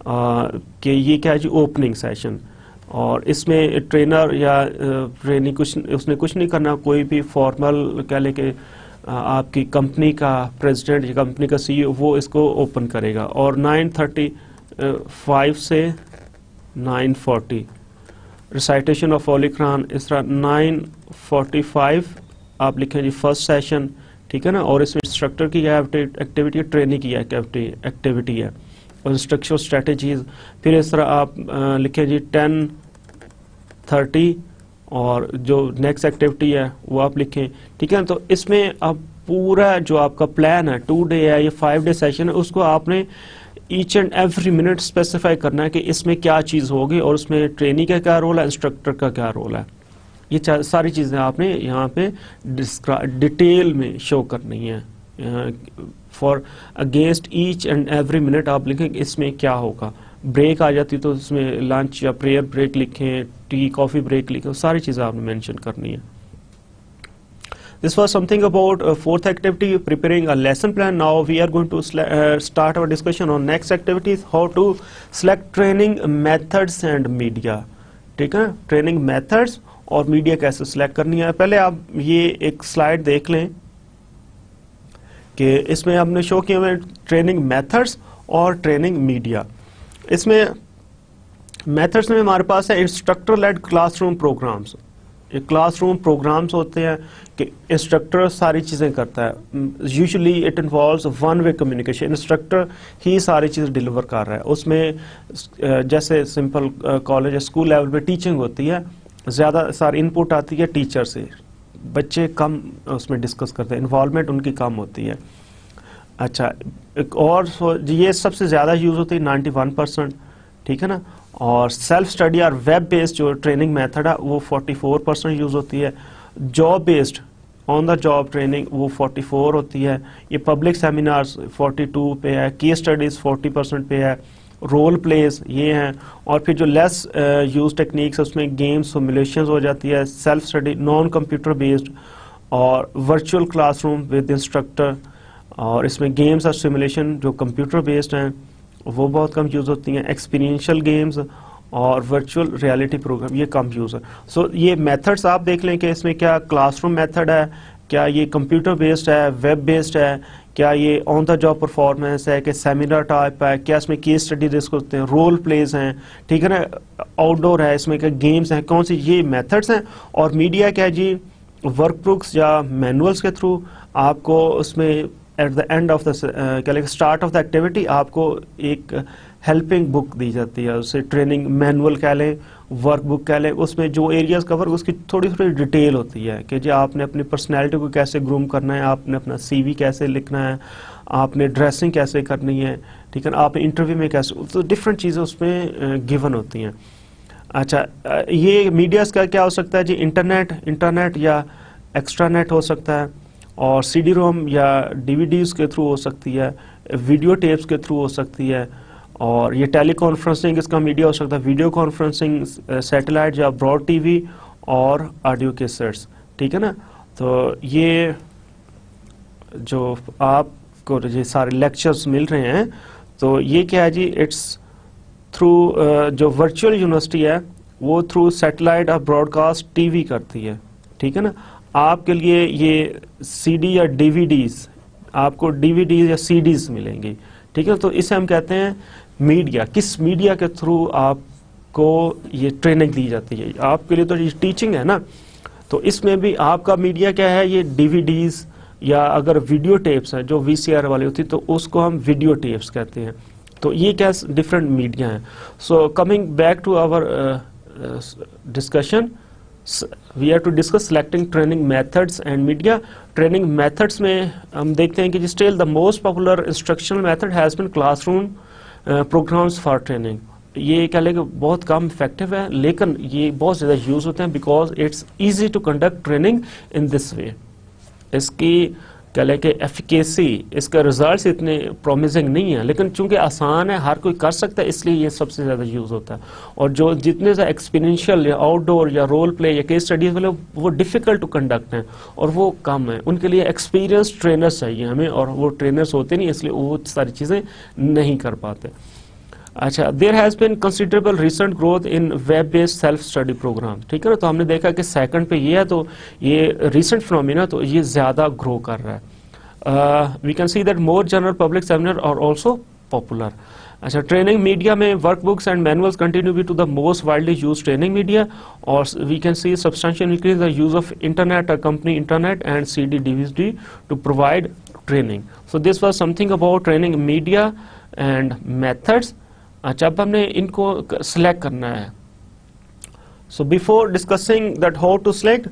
कि ये क्या जी ओपनिंग सेशन, और इसमें ट्रेनर या ट्रेनी कुछ, उसने कुछ नहीं करना, कोई भी फॉर्मल कह लें कि आपकी कंपनी का प्रेसिडेंट या कंपनी का सीईओ वो इसको ओपन करेगा। और 9:35 से 9:40 रिसाइटेशन ऑफ होली कुरान, इस तरह 9:45 आप लिखें जी फर्स्ट सेशन, ठीक है ना, और इसमें इंस्ट्रक्टर की एक्टिविटी है, ट्रेनिंग की एक्टिविटी है और इंस्ट्रक्शनल स्ट्रेटजीज। फिर इस तरह आप लिखें जी 10:30 और जो नेक्स्ट एक्टिविटी है वो आप लिखें, ठीक है। तो इसमें अब पूरा जो आपका प्लान है 2 डे है या 5 डे सेशन है, उसको आपने each and every minute specify करना है कि इसमें क्या चीज़ होगी और उसमें ट्रेनी का क्या रोल है, इंस्ट्रक्टर का क्या रोल है। ये सारी चीज़ें आपने यहाँ पे डिटेल में शो करनी है। For against each and every minute आप लिखें इसमें क्या होगा। ब्रेक आ जाती तो इसमें लंच या प्रेयर ब्रेक लिखें, टी कॉफ़ी ब्रेक लिखें, सारी चीज़ें आपने मेंशन करनी है। This was something about 4th activity preparing a lesson plan. Now we are going to start our discussion on next activities, how to select training methods and media, ठीक है, training methods और media कैसे select करनी है। पहले आप ये एक स्लाइड देख लें कि इसमें हमने शो किए हुए ट्रेनिंग मेथड्स और ट्रेनिंग मीडिया। इसमें मेथड्स में हमारे पास है इंस्ट्रक्टर लेड क्लासरूम प्रोग्राम्स। ये क्लासरूम प्रोग्राम्स होते हैं कि इंस्ट्रक्टर सारी चीज़ें करता है, usually it involves one way communication, instructor ही सारी चीज़ें डिलीवर कर रहा है। उसमें जैसे सिंपल कॉलेज या स्कूल लेवल पे टीचिंग होती है, ज़्यादा सारी इनपुट आती है टीचर से, बच्चे कम उसमें डिस्कस करते हैं, इन्वॉल्वमेंट उनकी कम होती है। अच्छा, एक और ये सबसे ज़्यादा यूज़ होती है 91%, ठीक है ना, और सेल्फ स्टडी और वेब बेस्ड जो ट्रेनिंग मेथड है वो 44% यूज़ होती है, job based on the job training वो 44 होती है, ये पब्लिक सेमिनार्स 42 पे है, केस स्टडीज़ 40% पे है, रोल प्लेस ये हैं, और फिर जो लेस यूज टेक्निक्स उसमें गेम्स सिमुलेशंस हो जाती है, self study non computer based और वर्चुअल क्लासरूम विद इंस्ट्रक्टर, और इसमें गेम्स और सिमुलेशन जो कंप्यूटर बेस्ड हैं वो बहुत कम यूज़ होती हैं, एक्सपीरियंशियल गेम्स और वर्चुअल रियलिटी प्रोग्राम ये कम यूज़ है। सो ये मेथड्स आप देख लें कि इसमें क्या क्लासरूम मेथड है, क्या ये कंप्यूटर बेस्ड है, वेब बेस्ड है, क्या ये ऑन द जॉब परफॉर्मेंस है कि सेमिनार टाइप है, क्या इसमें केस स्टडी डिस्कस होते हैं, रोल प्लेस हैं, ठीक है ना, आउटडोर है, इसमें क्या गेम्स हैं, कौन सी ये मेथड्स हैं। और मीडिया क्या जी वर्कबुक्स या मैनुअल्स के थ्रू आपको उसमें at the end of the start of the activity आपको एक हेल्पिंग बुक दी जाती है, उसे ट्रेनिंग मैनुअल कह लें, वर्क बुक कह लें, उसमें जो एरियाज कवर उसकी थोड़ी थोड़ी डिटेल होती है कि जी आपने अपनी पर्सनैलिटी को कैसे ग्रूम करना है, आपने अपना CV कैसे लिखना है, आपने ड्रेसिंग कैसे करनी है, ठीक है, आपने इंटरव्यू में कैसे, तो डिफरेंट चीज़ें उसमें गिवन होती हैं। अच्छा, ये मीडियाज़ का क्या हो सकता है जी, इंटरनेट या एक्स्ट्रानेट हो सकता है, और CD-ROM या DVDs के थ्रू हो सकती है, वीडियो टेप्स के थ्रू हो सकती है, और ये टेली कॉन्फ्रेंसिंग इसका मीडिया हो सकता है, वीडियो कॉन्फ्रेंसिंग, सैटेलाइट या ब्रॉड TV और ऑडियो कैसेट्स, ठीक है ना। तो ये जो आपको ये सारे लेक्चर्स मिल रहे हैं तो ये क्या है जी, इट्स थ्रू जो वर्चुअल यूनिवर्सिटी है वो थ्रू सैटेलाइट और ब्रॉडकास्ट TV करती है, ठीक है ना। आपके लिए ये CD या DVDs, आपको DVDs या CDs मिलेंगी, ठीक है। तो इसे हम कहते हैं मीडिया, किस मीडिया के थ्रू आपको ये ट्रेनिंग दी जाती है। आपके लिए तो ये टीचिंग है ना, तो इसमें भी आपका मीडिया क्या है, ये DVDs या अगर वीडियो टेप्स हैं जो VCR वाली होती तो उसको हम वीडियो टेप्स कहते हैं। तो ये क्या डिफरेंट मीडिया हैं। So coming back to our discussion, we have to discuss selecting training methods and media. Training methods में हम देखते हैं कि still the most popular instructional method has been classroom programs for training. ये कह लें कि बहुत कम इफेक्टिव है, लेकिन ये बहुत ज़्यादा यूज़ होते हैं because it's easy to conduct training in this way. इसकी कह लें कि एफिकेसी, इसका रिजल्ट्स इतने प्रॉमिसिंग नहीं है, लेकिन चूंकि आसान है, हर कोई कर सकता है, इसलिए ये सबसे ज़्यादा यूज़ होता है। और जो जितने सा एक्सपीरियंशियल या आउटडोर या रोल प्ले या केस स्टडीज़ वाले, वो डिफ़िकल्ट टू कंडक्ट हैं और वो कम है, उनके लिए एक्सपीरियंस ट्रेनर्स चाहिए हमें, और वो ट्रेनर्स होते नहीं, इसलिए वो सारी चीज़ें नहीं कर पाते। अच्छा, there has been considerable recent growth in web based self study program, ठीक है ना। तो हमने देखा कि सेकंड पे ये है, तो ये रिसेंट फिनोमेना, तो ये ज़्यादा ग्रो कर रहा है। We can see that more general public seminar are also popular. अच्छा, ट्रेनिंग मीडिया में workbooks and manuals continue be to the most widely use training media, और we can see substantial increase the use of internet, company internet and CD/DVD to provide training. So this was something about training media and methods. अच्छा, अब हमने इनको select करना है। So before discussing that how to select,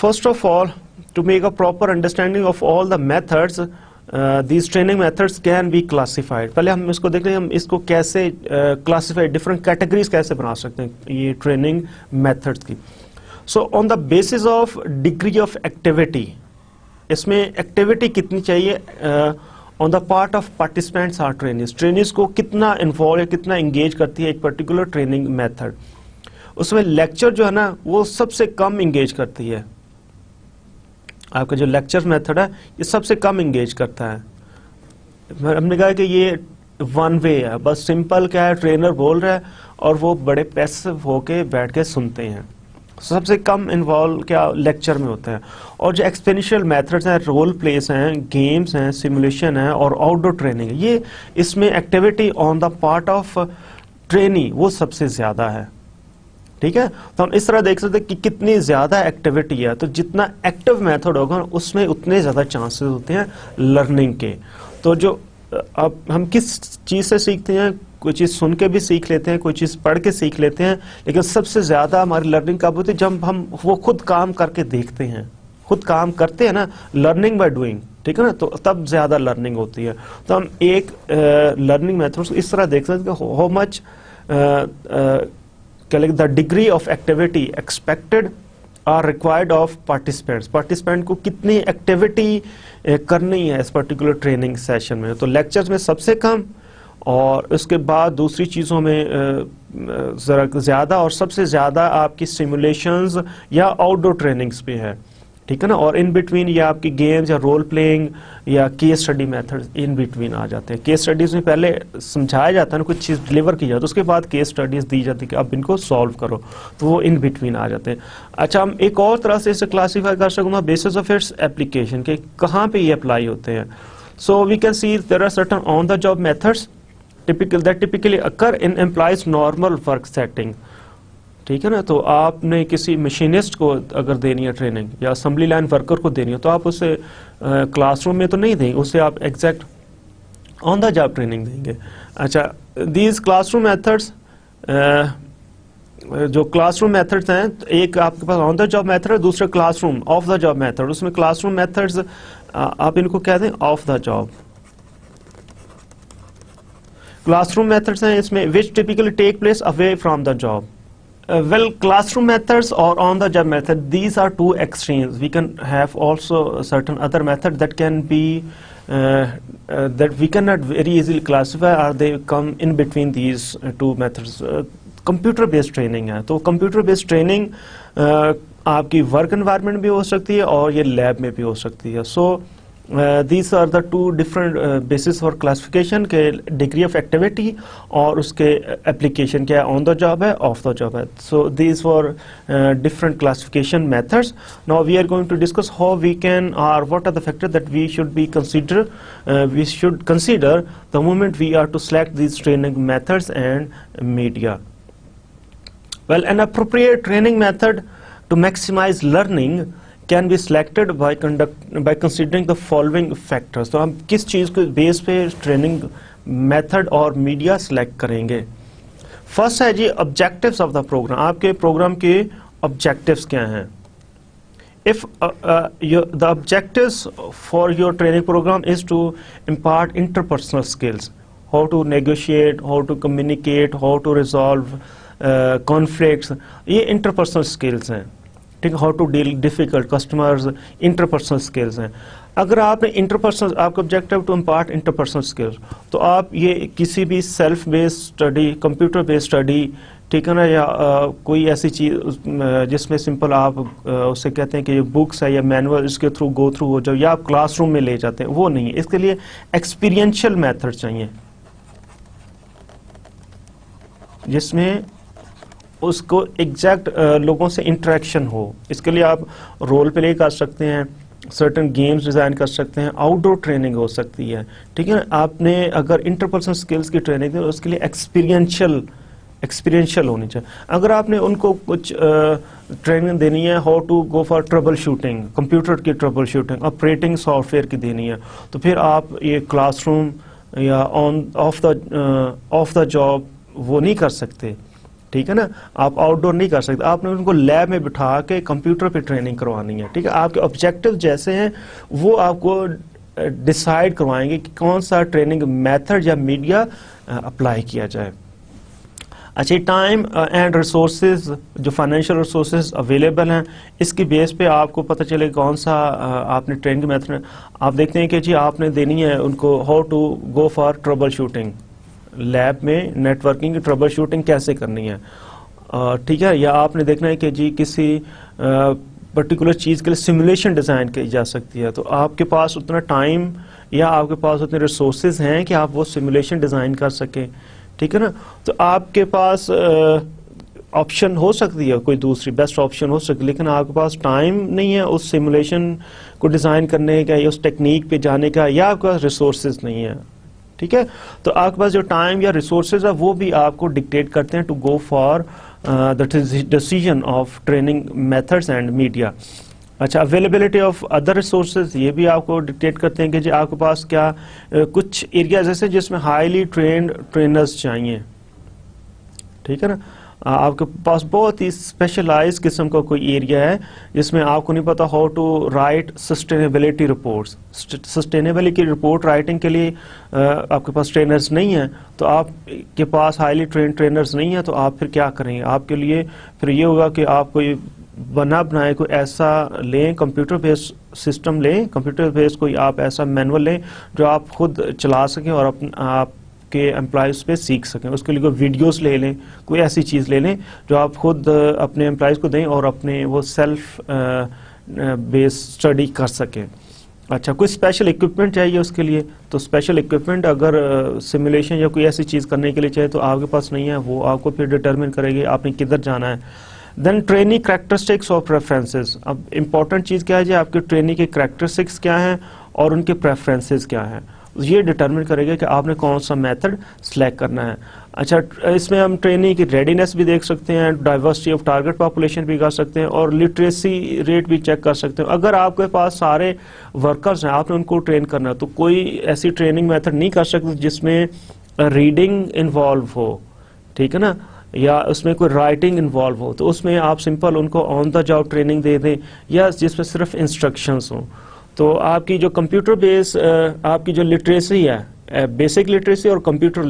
first of all to make a proper understanding of all the methods, these training methods can be classified. पहले हम इसको देख लें, हम इसको कैसे क्लासिफाई, डिफरेंट कैटेगरीज कैसे बना सकते हैं ये ट्रेनिंग मेथड्स की। So on the basis of degree of activity, इसमें एक्टिविटी कितनी चाहिए on the part of participants or trainees, trainees को कितना इन्वॉल्व या कितना इंगेज करती है एक पर्टिकुलर ट्रेनिंग मेथड। उसमें लेक्चर जो है ना, वो सबसे कम इंगेज करती है, आपका जो लेक्चर मेथड है ये सबसे कम इंगेज करता है। हमने कहा कि ये वन वे है, बस सिंपल क्या है, ट्रेनर बोल रहा है और वो बड़े पैसिव होके बैठ के सुनते हैं, सबसे कम इन्वॉल्व क्या लेक्चर में होता है। और जो एक्सपीरियंशियल मेथड्स हैं, रोल प्लेस हैं, गेम्स हैं, सिमुलेशन है और आउटडोर ट्रेनिंग, ये इसमें activity on the part of trainee वो सबसे ज़्यादा है, ठीक है। तो हम इस तरह देख सकते हैं कि कितनी ज़्यादा एक्टिविटी है, तो जितना एक्टिव मेथड होगा उसमें उतने ज़्यादा चांसेस होते हैं लर्निंग के। तो जो अब हम किस चीज़ से सीखते हैं, कोई चीज़ सुन के भी सीख लेते हैं, कोई चीज़ पढ़ के सीख लेते हैं, लेकिन सबसे ज़्यादा हमारी लर्निंग कब होती है, जब हम वो खुद काम करके देखते हैं, खुद काम करते हैं ना, लर्निंग बाय डूइंग, ठीक है ना, तो तब ज़्यादा लर्निंग होती है। तो हम एक लर्निंग मेथड को इस तरह देख सकते हैं कि how much the degree of activity expected or required of participants, participant को कितनी एक्टिविटी करनी है इस पर्टिकुलर ट्रेनिंग सेशन में। तो लेक्चर्स में सबसे कम, और उसके बाद दूसरी चीज़ों में ज़रा ज़्यादा, और सबसे ज़्यादा आपकी सिमुलेशंस या आउटडोर ट्रेनिंग्स पे है, ठीक है ना। और इन बिटवीन या आपकी गेम्स या रोल प्लेइंग या case study methods in between आ जाते हैं। केस स्टडीज़ में पहले समझाया जाता है ना, कुछ चीज़ डिलीवर की जाती है, उसके बाद केस स्टडीज़ दी जाती है कि अब इनको सॉल्व करो, तो वो इन बिटवीन आ जाते हैं। अच्छा, हम एक और तरह से इसे क्लासीफाई कर सकूँगा बेसिस ऑफ इट्स एप्लीकेशन, के कहाँ पर ये अप्लाई होते हैं। So we can see there are certain on the job methods typically occur in employees normal work setting, ठीक है ना। तो आपने किसी मशीनिस्ट को अगर देनी है ट्रेनिंग, या असेंबली लाइन वर्कर को देनी है, तो आप उसे क्लासरूम में तो नहीं देंगे, उसे आप exact on the job training देंगे। अच्छा, दीज क्लासरूम मेथड्स, जो क्लासरूम मेथड्स हैं, तो एक आपके पास ऑन द जॉब मेथड है, दूसरा classroom off the job method. उसमें क्लासरूम मेथड्स आप इनको कह दें off the job, classroom methods हैं इसमें which typically take place away from the job. Well, classroom methods और on the job method, these are two extremes. We can have also certain other method that can be that we can not very easily classify, or they come in between these two methods. Computer based training है, तो computer based training आपकी work environment भी हो सकती है और ये lab में भी हो सकती है। सो these are the two different basis for classification के degree of activity और उसके application क्या on the job है, off the job है। So these were different classification methods. Now we are going to discuss how we can or what are the factors that we should be consider. We should consider the moment we are to select these training methods and media. Well, an appropriate training method to maximize learning can be selected by considering the following factors. तो हम किस चीज़ के base पे training method और media select करेंगे। First है जी ऑब्जेक्टिव्स ऑफ द प्रोग्राम, आपके प्रोग्राम के ऑब्जेक्टिव्स क्या हैं। If the objectives for your training program is to impart interpersonal skills, how to negotiate, how to communicate, how to resolve conflicts, ये interpersonal skills हैं। ठीक, how to deal difficult customers, interpersonal skills हैं। अगर आपने interpersonal, आपका objective to impart interpersonal skills, तो आप ये किसी भी self based study, computer based study, ठीक है ना, या कोई ऐसी चीज़ जिसमें सिंपल आप उसे कहते हैं कि ये बुक्स है या मैनुअल, इसके थ्रू गो थ्रू हो जाओ, या आप क्लासरूम में ले जाते हैं, वो नहीं है। इसके लिए एक्सपीरियंशियल मेथड चाहिए जिसमें उसको एग्जैक्ट लोगों से इंटरेक्शन हो। इसके लिए आप रोल प्ले कर सकते हैं, सर्टेन गेम्स डिज़ाइन कर सकते हैं, आउटडोर ट्रेनिंग हो सकती है, ठीक है ना। आपने अगर इंटरपर्सनल स्किल्स की ट्रेनिंग दी, उसके लिए एक्सपीरियंशियल होनी चाहिए। अगर आपने उनको कुछ ट्रेनिंग देनी है, how to go for trouble shooting, computer की ट्रबल शूटिंग, ऑपरेटिंग सॉफ्टवेयर की देनी है, तो फिर आप ये क्लासरूम या ऑन ऑफ द जॉब वो नहीं कर सकते, ठीक है ना, आप आउटडोर नहीं कर सकते। आपने उनको लैब में बिठा के कंप्यूटर पे ट्रेनिंग करवानी है, ठीक है। आपके ऑब्जेक्टिव जैसे हैं वो आपको डिसाइड करवाएंगे कि कौन सा ट्रेनिंग मेथड या मीडिया अप्लाई किया जाए। अच्छा, टाइम एंड रिसोर्सेज, जो फाइनेंशियल रिसोर्सेज अवेलेबल हैं, इसकी बेस पे आपको पता चले कौन सा आपने ट्रेनिंग मेथड। आप देखते हैं कि जी आपने देनी है उनको how to go for trouble shooting, lab में नेटवर्किंग की ट्रबल शूटिंग कैसे करनी है, ठीक है। या आपने देखना है कि जी किसी पर्टिकुलर चीज़ के लिए सिमुलेशन डिज़ाइन की जा सकती है, तो आपके पास उतना टाइम या आपके पास उतने रिसोर्सेज हैं कि आप वो सिमुलेशन डिज़ाइन कर सकें, ठीक है ना। तो आपके पास ऑप्शन हो सकती है, कोई दूसरी बेस्ट ऑप्शन हो सकती है, लेकिन आपके पास टाइम नहीं है उस सिमुलेशन को डिज़ाइन करने का या उस टेक्निक पे जाने का, या आपके पास रिसोर्सेज नहीं है, ठीक है। तो आपके पास जो टाइम या रिसोर्सेज है वो भी आपको डिक्टेट करते हैं to go for the decision of training methods and media. अच्छा, अवेलेबिलिटी ऑफ अदर रिसोर्सेज, ये भी आपको डिक्टेट करते हैं कि जी आपके पास क्या कुछ एरियाज ऐसे जिसमें हाईली ट्रेन्ड ट्रेनर्स चाहिए, ठीक है ना। आपके पास बहुत ही स्पेशलाइज्ड किस्म का कोई एरिया है जिसमें आपको नहीं पता how to write sustainability reports, sustainability report writing के लिए आपके पास ट्रेनर्स नहीं हैं, तो आपके पास हाईली ट्रेन ट्रेनर्स नहीं हैं, तो आप फिर क्या करेंगे। आपके लिए फिर ये होगा कि आप कोई बनाए कोई ऐसा लें, कंप्यूटर बेस्ड सिस्टम लें, कंप्यूटर बेस्ड कोई आप ऐसा मैनुअल लें जो आप खुद चला सकें और आप के एम्प्लॉयज़ पे सीख सकें। उसके लिए कोई वीडियोस ले लें, कोई ऐसी चीज़ ले लें जो आप खुद अपने एम्प्लॉयज़ को दें और अपने वो सेल्फ बेस्ड स्टडी कर सकें। अच्छा, कोई स्पेशल इक्विपमेंट चाहिए उसके लिए, तो स्पेशल इक्विपमेंट अगर सिमुलेशन या कोई ऐसी चीज़ करने के लिए चाहिए तो आपके पास नहीं है, वो आपको फिर डिटर्मिन करेगी आपने किधर जाना है। देन ट्रेनी करैक्टरिस्टिक्स और प्रेफरेंसेस, अब इम्पॉर्टेंट चीज़ क्या है जी, आपके ट्रेनी के करैक्टरिस्टिक्स क्या हैं और उनके प्रेफरेंसेस क्या हैं, ये डिटर्मिन करेगा कि आपने कौन सा मेथड सेलेक्ट करना है। अच्छा, इसमें हम ट्रेनी की रेडीनेस भी देख सकते हैं, डाइवर्सिटी ऑफ टारगेट पॉपुलेशन भी कर सकते हैं और लिटरेसी रेट भी चेक कर सकते हैं। अगर आपके पास सारे वर्कर्स हैं, आपने उनको ट्रेन करना है, तो कोई ऐसी ट्रेनिंग मेथड नहीं कर सकते जिसमें रीडिंग इन्वॉल्व हो, ठीक है ना, या उसमें कोई राइटिंग इन्वॉल्व हो, तो उसमें आप सिंपल उनको ऑन द जॉब ट्रेनिंग दे दें या जिसमें सिर्फ इंस्ट्रक्शंस हों। तो आपकी जो कंप्यूटर बेस, आपकी जो लिटरेसी है, बेसिक लिटरेसी और कंप्यूटर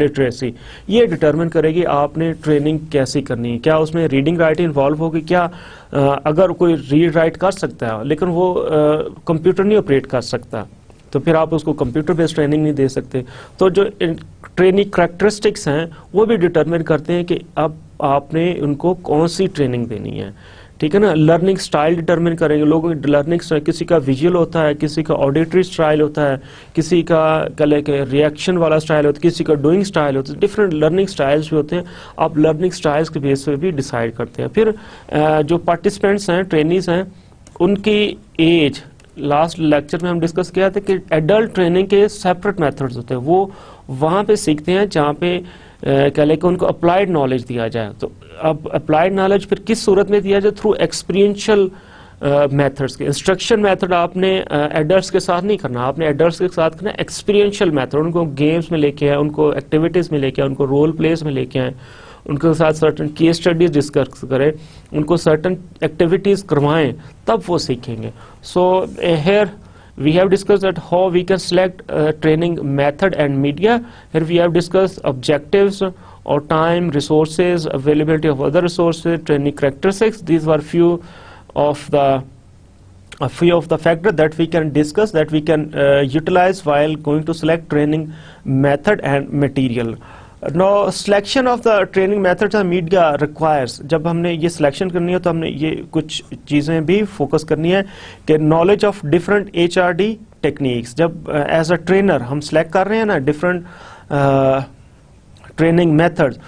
लिटरेसी, ये डिटर्मिन करेगी आपने ट्रेनिंग कैसी करनी है। क्या उसमें रीडिंग राइटिंग इन्वॉल्व होगी, क्या अगर कोई रीड राइट कर सकता है लेकिन वो कंप्यूटर नहीं ऑपरेट कर सकता, तो फिर आप उसको कंप्यूटर बेस्ड ट्रेनिंग नहीं दे सकते। तो जो ट्रेनिंग करैक्टरिस्टिक्स हैं वो भी डिटर्मिन करते हैं कि अब आपने उनको कौन सी ट्रेनिंग देनी है, ठीक है ना। लर्निंग स्टाइल डिटर्मिन करेंगे लोगों की, लर्निंग स्टाइल किसी का विजुअल होता है, किसी का ऑडिटरी स्टाइल होता है, किसी का कल के रिएक्शन वाला स्टाइल होता है, किसी का डूइंग स्टाइल होता है, डिफरेंट लर्निंग स्टाइल्स भी होते हैं। आप लर्निंग स्टाइल्स के बेस पर भी डिसाइड करते हैं। फिर जो पार्टिसिपेंट्स हैं, ट्रेनीज हैं, उनकी एज, लास्ट लेक्चर में हम डिस्कस किया था कि एडल्ट ट्रेनिंग के सेपरेट मेथड्स होते हैं, वो वहाँ पे सीखते हैं जहाँ पे कह लें कि उनको अप्लाइड नॉलेज दिया जाए। तो अब अप्लाइड नॉलेज फिर किस सूरत में दिया जाए, थ्रू एक्सपीरियंशियल मेथड्स के। इंस्ट्रक्शन मेथड आपने एडल्ट्स के साथ नहीं करना, आपने एडल्ट्स के साथ करना एक्सपीरियंशियल मेथड। उनको गेम्स में लेके आए, उनको एक्टिविटीज़ में लेके आए, उनको रोल प्लेस में लेके आए, उनके साथ सर्टन केस स्टडीज डिस्कस करें, उनको सर्टन एक्टिविटीज़ करवाएं, तब वो सीखेंगे। So here we have discussed that how we can select training method and media. Here we have discussed objectives और time, resources, availability of other resources, training characteristics. These are few of the a few of the factors that we can discuss, that we can utilize while going to select training method and material. Now selection of the training methods and media requires, जब हमने ये selection करनी है तो हमने ये कुछ चीज़ें भी focus करनी है कि knowledge of different HRD techniques. जब as a trainer हम select कर रहे हैं ना different training methods,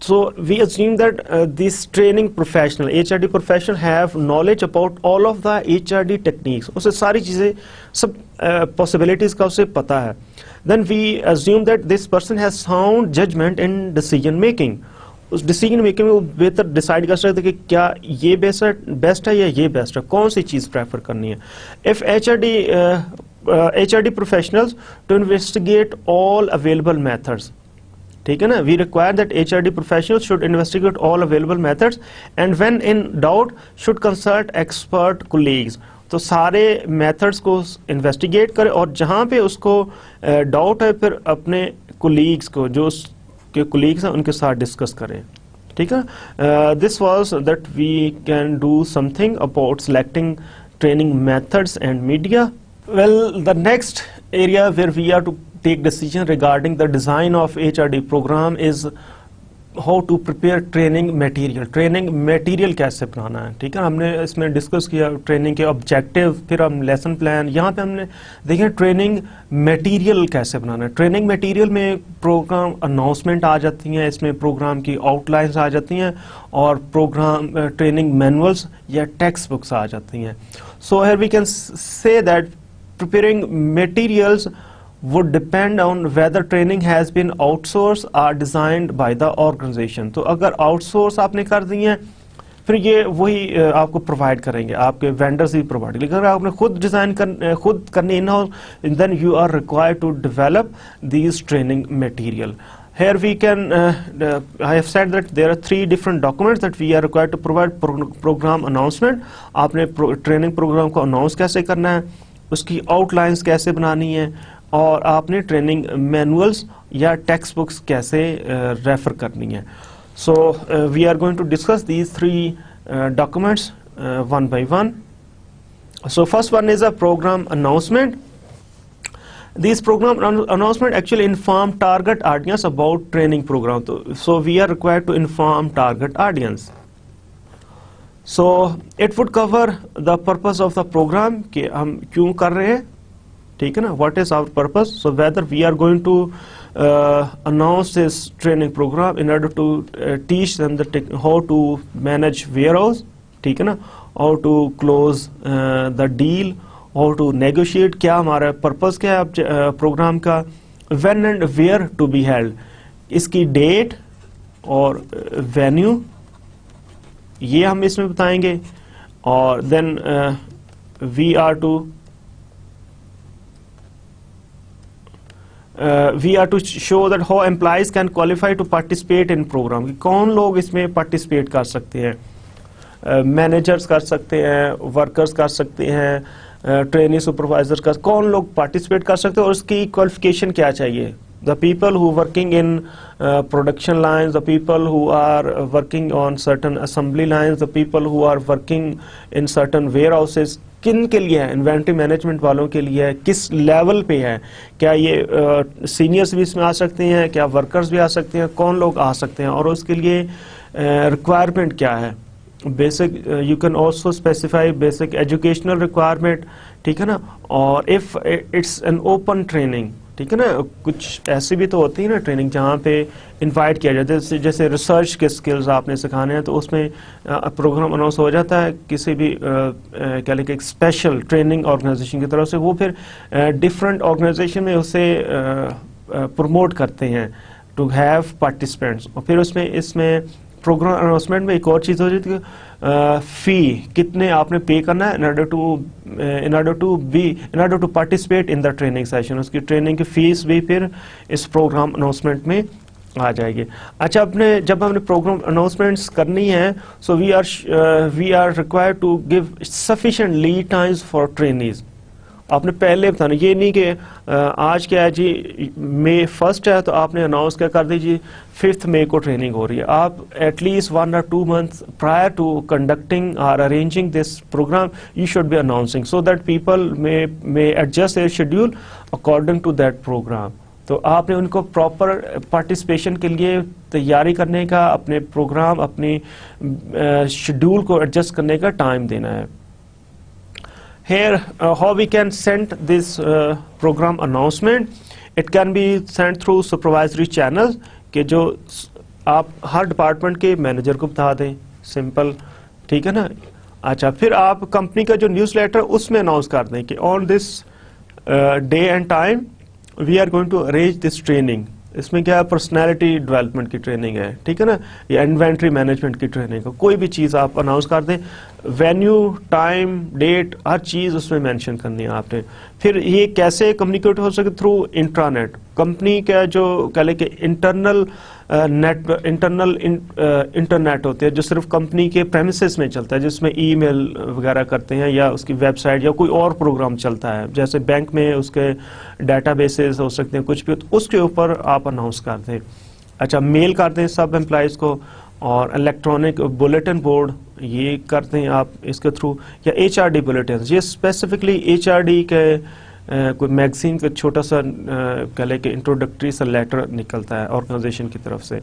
so we assume that this training professional, HRD professional have knowledge about all of the HRD techniques. उसे सारी चीज़ें सब possibilities का उसे पता है. Then we assume that this person has sound judgment in decision making. उस decision making में वो बेहतर decide कर सकते हैं कि क्या ये best है या ये best है, कौन सी चीज़ prefer करनी है. If HRD professionals to investigate all available methods, ठीक है ना, we require that HRD professionals should investigate all available methods and when in doubt should consult expert colleagues. तो सारे methods को investigate करें और जहाँ पे उसको doubt है फिर अपने colleagues को, जो उसके colleagues हैं उनके साथ discuss करें, ठीक है. This was that we can do something about selecting training methods and media. Well, the next area where we are to take decision regarding the design of HRD program is how to prepare training material. Training material कैसे बनाना है, ठीक है. हमने इसमें discuss किया training के objective, फिर हम lesson plan. यहाँ पे हमने देखें training material कैसे बनाना है. Training material में program announcement आ जाती हैं, इसमें program की outlines आ जाती हैं और program training manuals या textbooks आ जाती हैं. So here we can say that preparing materials would depend on whether training has been outsourced or designed by the organization. तो अगर outsource आपने कर दी है फिर ये वही आपको provide करेंगे, आपके vendors ही provide करेंगे. लेकिन अगर आपने खुद design कर खुद करनी ना हो, then you are required to develop these training material. Here we can, I have said that there are three different documents that we are required to provide. Program announcement, आपने training program को announce कैसे करना है, उसकी outlines कैसे बनानी है और आपने ट्रेनिंग मैनुअल्स या टेक्स्ट बुक्स कैसे रेफर करनी है. So we are going to discuss these three documents one by one. So first one is a program announcement. These program announcement actually inform target audience about training program. So we are required to inform target audience. So it would cover the purpose of the program कि हम क्यों कर रहे हैं, ठीक है ना, what is our purpose. So whether we are going to announce this training program in order to teach them the how to manage warehouse, ठीक है ना, how to close the deal, how to negotiate, क्या हमारा purpose क्या है program का, when and where to be held, इसकी date और venue ये हम इसमें बताएंगे. और then we are to show that how employees can qualify to participate in program, कि कौन लोग इसमें participate कर सकते हैं, managers कर सकते हैं, workers कर सकते हैं, trainee supervisors कर, कौन लोग participate कर सकते हैं और उसकी qualification क्या चाहिए. The people who working in production lines, the people who are working on certain assembly lines, the people who are working in certain warehouses, किन के लिए है, इन्वेंट्री मैनेजमेंट वालों के लिए है, किस लेवल पे है, क्या ये सीनियर्स भी इसमें आ सकते हैं, क्या वर्कर्स भी आ सकते हैं, कौन लोग आ सकते हैं और उसके लिए रिक्वायरमेंट क्या है. Basic you can also specify basic educational requirement, ठीक है ना. और if it's an open training, ठीक है ना, कुछ ऐसी भी तो होती है ना ट्रेनिंग जहाँ पे इनवाइट किया जाता है, जैसे रिसर्च के स्किल्स आपने सिखाने हैं तो उसमें प्रोग्राम अनाउंस हो जाता है किसी भी क्या लेके स्पेशल ट्रेनिंग ऑर्गेनाइजेशन की तरफ से, वो फिर डिफरेंट ऑर्गेनाइजेशन में उसे प्रमोट करते हैं टू हैव पार्टिसिपेंट्स. और फिर उसमें इसमें प्रोग्राम अनाउंसमेंट में एक और चीज़ हो जाती है कि फ़ी कितने आपने पे करना है in order to participate in the training session, उसकी ट्रेनिंग की फ़ीस भी फिर इस प्रोग्राम अनाउंसमेंट में आ जाएगी. अच्छा, अपने जब हमने प्रोग्राम अनाउंसमेंट्स करनी है so we are required to give sufficient lead times for trainees. आपने पहले बताना, ये नहीं कि आज क्या है जी May 1 है तो आपने अनाउंस क्या कर दीजिए 5 मई को ट्रेनिंग हो रही है। आप at least 1 or 2 months prior to conducting और arranging this program you should be announcing so that people may adjust their schedule according to that program. तो आपने उनको प्रॉपर पार्टिसिपेशन के लिए तैयारी करने का, अपने प्रोग्राम अपने शेड्यूल को एडजस्ट करने का टाइम देना है। Here how we can send this program announcement, it can be sent through supervisory channels कि जो आप हर डिपार्टमेंट के मैनेजर को बता दें, सिंपल, ठीक है ना। अच्छा, फिर आप कंपनी का जो न्यूज़लेटर उसमें अनाउंस कर दें कि on this day and time we are going to arrange this training. इसमें क्या है, पर्सनैलिटी डेवलपमेंट की ट्रेनिंग है, ठीक है ना, या इन्वेंट्री मैनेजमेंट की ट्रेनिंग है, कोई भी चीज़ आप अनाउंस कर दें, वेन्यू टाइम डेट हर चीज़ उसमें मेंशन करनी है आपने। फिर ये कैसे कम्युनिकेट हो सके, थ्रू इंट्रानेट, कंपनी का जो कह लें कि इंटरनल इंटरनेट होते हैं जो सिर्फ कंपनी के प्रेमिसेस में चलता है, जिसमें ईमेल वगैरह करते हैं या उसकी वेबसाइट या कोई और प्रोग्राम चलता है, जैसे बैंक में उसके डेटाबेसेस हो सकते हैं, कुछ भी, तो उसके ऊपर आप अनाउंस कर दें। अच्छा, मेल कर दें सब एम्प्लॉइज़ को, और इलेक्ट्रॉनिक बुलेटिन बोर्ड ये करते हैं आप इसके थ्रू, या HRD बुलेटिन, ये स्पेसिफिकली HRD के कोई मैगजीन का छोटा सा कह लें कि इंट्रोडक्टरी सा लेटर निकलता है ऑर्गेनाइजेशन की तरफ से।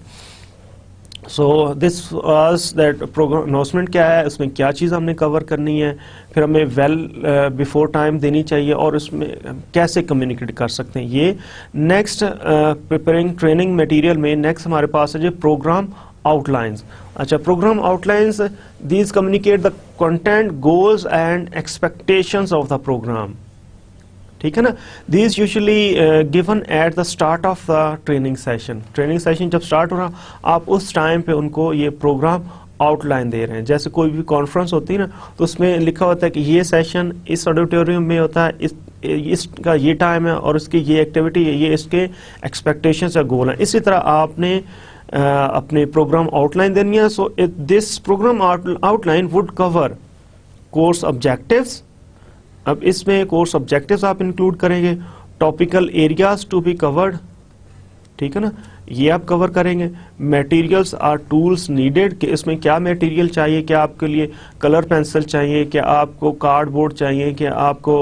So this was that program announcement क्या है, उसमें क्या चीज़ हमने कवर करनी है, फिर हमें वेल बिफोर टाइम देनी चाहिए, और उसमें कैसे कम्युनिकेट कर सकते हैं ये। नेक्स्ट प्रिपेयरिंग ट्रेनिंग मटेरियल में नेक्स्ट हमारे पास है जो प्रोग्राम outlines. अच्छा, program outlines, these communicate the content, goals and expectations of the program. ठीक है ना, these usually given at the start of the training session. Training session जब start हो रहा, आप उस time पे उनको ये program आउटलाइन दे रहे हैं। जैसे कोई भी कॉन्फ्रेंस होती है ना, तो उसमें लिखा होता है कि ये सेशन इस ऑडिटोरियम में होता है, इसका ये टाइम है और इसकी ये एक्टिविटी है, ये इसके एक्सपेक्टेशंस या गोल है। इसी तरह आपने अपने प्रोग्राम आउटलाइन देनी है। So this programme outline would cover course objectives, अब इसमें कोर्स ऑब्जेक्टिव्स आप इंक्लूड करेंगे, topical areas to be covered, ठीक है ना, ये आप कवर करेंगे, मटेरियल्स और टूल्स नीडेड, कि इसमें क्या मटेरियल चाहिए, क्या आपके लिए कलर पेंसिल चाहिए, क्या आपको कार्डबोर्ड चाहिए, क्या आपको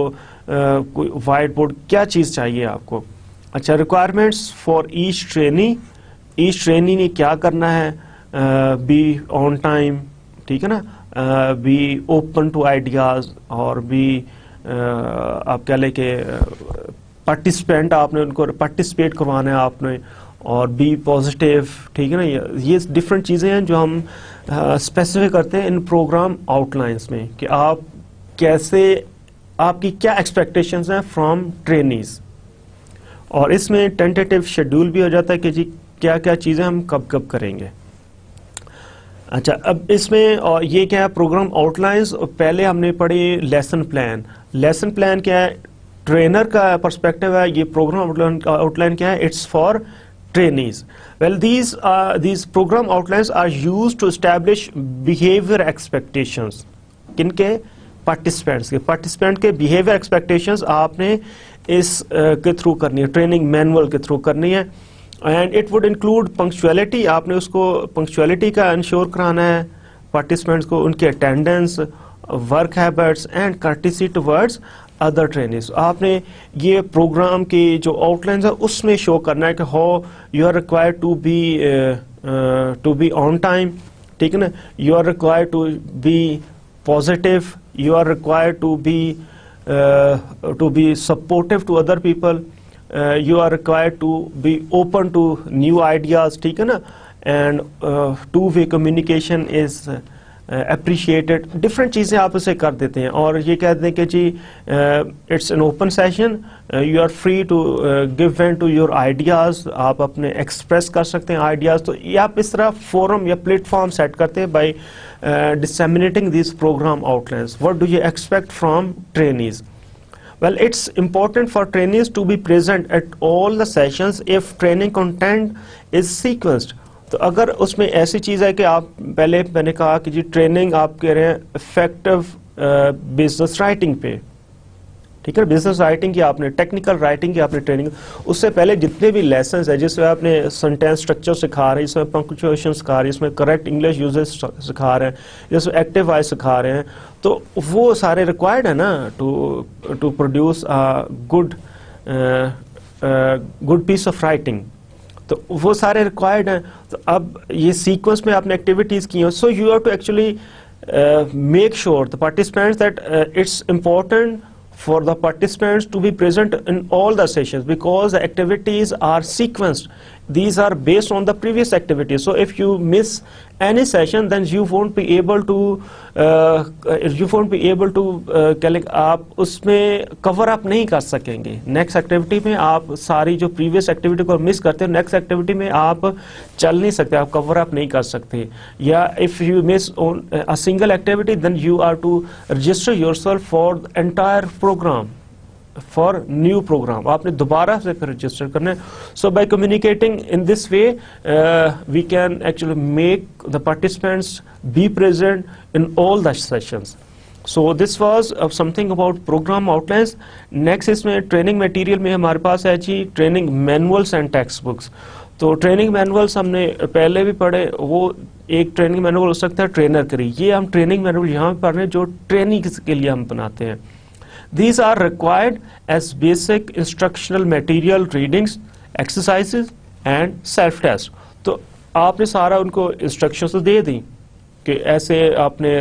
कोई वाइट बोर्ड, क्या चीज़ चाहिए आपको। अच्छा, requirements for each trainee, each trainee ने क्या करना है, बी ऑन टाइम, ठीक है ना, बी ओपन टू आइडियाज़, और बी आप कह लें कि पार्टिसिपेंट, आपने उनको पार्टिसिपेट करवाना है आपने, और बी पॉजिटिव, ठीक है ना। ये डिफरेंट चीज़ें हैं जो हम स्पेसिफिक करते हैं इन प्रोग्राम आउटलाइंस में, कि आप कैसे, आपकी क्या एक्सपेक्टेशंस हैं फ्रॉम ट्रेनीज, और इसमें टेंटेटिव शेड्यूल भी हो जाता है कि जी क्या क्या चीज़ें हम कब कब करेंगे। अच्छा, अब इसमें, और ये क्या है प्रोग्राम आउटलाइंस, पहले हमने पढ़ी लेसन प्लान। लेसन प्लान क्या है, ट्रेनर का पर्सपेक्टिव है, ये प्रोग्राम आउटलाइन क्या है, it's for trainees. Well these programme outlines are used to establish behaviour expectations, किनके, पार्टिसिपेंट्स के, पार्टिसिपेंट के बिहेवियर एक्सपेक्टेशंस आपने इस के थ्रू करनी है, ट्रेनिंग मैनुअल के थ्रू करनी है। And it would include punctuality, आपने उसको पंक्चुअलिटी का इंश्योर कराना है पार्टिसिपेंट्स को, उनकी attendance, work habits and courtesy towards other trainings. आपने ये प्रोग्राम की जो आउटलाइंस है उसमें शो करना है कि how you are required to be on time, ठीक है ना, you are required to be positive, you are required to be supportive to other people, you are required to be open to new ideas, ठीक है ना, and two way communication is appreciated. Different चीज़ें आप उसे कर देते हैं, और ये कहते हैं कि जी it's an open session, you are free to give vent to your ideas, आप अपने एक्सप्रेस कर सकते हैं आइडियाज़। तो ये आप इस तरह फोरम या प्लेटफॉर्म सेट करते हैं by disseminating this programme outlines. What do you expect from trainees? Well it's important for trainees to be present at all the sessions if training content is sequenced. तो अगर उसमें ऐसी चीज़ है कि आप, पहले मैंने कहा कि जी ट्रेनिंग आप कह रहे हैं इफेक्टिव बिजनेस राइटिंग पे, ठीक है, बिजनेस राइटिंग की आपने, टेक्निकल राइटिंग की आपने ट्रेनिंग, उससे पहले जितने भी लेसन है जिसमें आपने सेंटेंस स्ट्रक्चर सिखा रहे हैं, इसमें पंक्चुएशन सिखा रहे हैं, इसमें करेक्ट इंग्लिश यूजेस सिखा रहे हैं, इसमें एक्टिव वॉइस सिखा रहे हैं, तो वो सारे रिक्वायर्ड है ना to produce good piece of writing, तो वो सारे रिक्वायर्ड हैं। तो अब ये सीक्वेंस में आपने एक्टिविटीज़ की हैं, so you have to actually make sure the participants that it's important for the participants to be present in all the sessions because the activities are sequenced. These are based on the previous activities. So if you miss any session, then you won't be able to आप उसमें cover up नहीं कर सकेंगे। Next activity में आप सारी जो previous activity को miss करते हो, next activity में आप चल नहीं सकते, आप cover up नहीं कर सकते। या if you miss on a single activity, then you are to register yourself for the entire program, for new program. आपने दोबारा से फिर रजिस्टर करना है। So by communicating in this way, we can actually make the participants be present in all the sessions. So this was something about program outlines. Next इसमें training material में हमारे पास है जी training manuals and textbooks. तो training manuals हमने पहले भी पढ़े, वो एक ट्रेनिंग मैनुअल हो सकता है ट्रेनर के लिए, ये हम ट्रेनिंग मैनुअल यहाँ पर पढ़ रहे हैं जो ट्रेनिंग के लिए हम बनाते हैं। These are required as basic instructional material, readings, exercises and self test. तो आपने सारा उनको इंस्ट्रक्शंस दे दी कि ऐसे आपने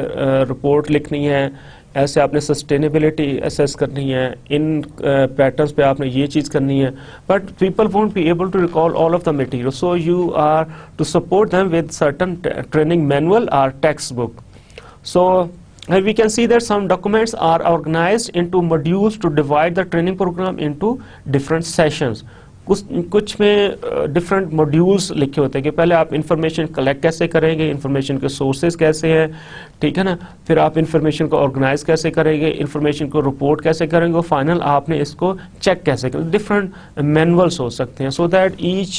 रिपोर्ट लिखनी है, ऐसे आपने सस्टेनेबिलिटी असेस करनी है, इन पैटर्न्स पे आपने ये चीज़ करनी है, but people won't be able to recall all of the material, so you are to support them with certain training manual और text book. So here we can see that some documents are organized into modules to divide the training program into different sessions. कुछ में different modules लिखे होते हैं कि पहले आप information collect कैसे करेंगे, information के sources कैसे हैं, ठीक है ना, फिर आप information को organize कैसे करेंगे, information को report कैसे करेंगे और final आपने इसको check कैसे करेंगे. Different manuals हो सकते हैं so that each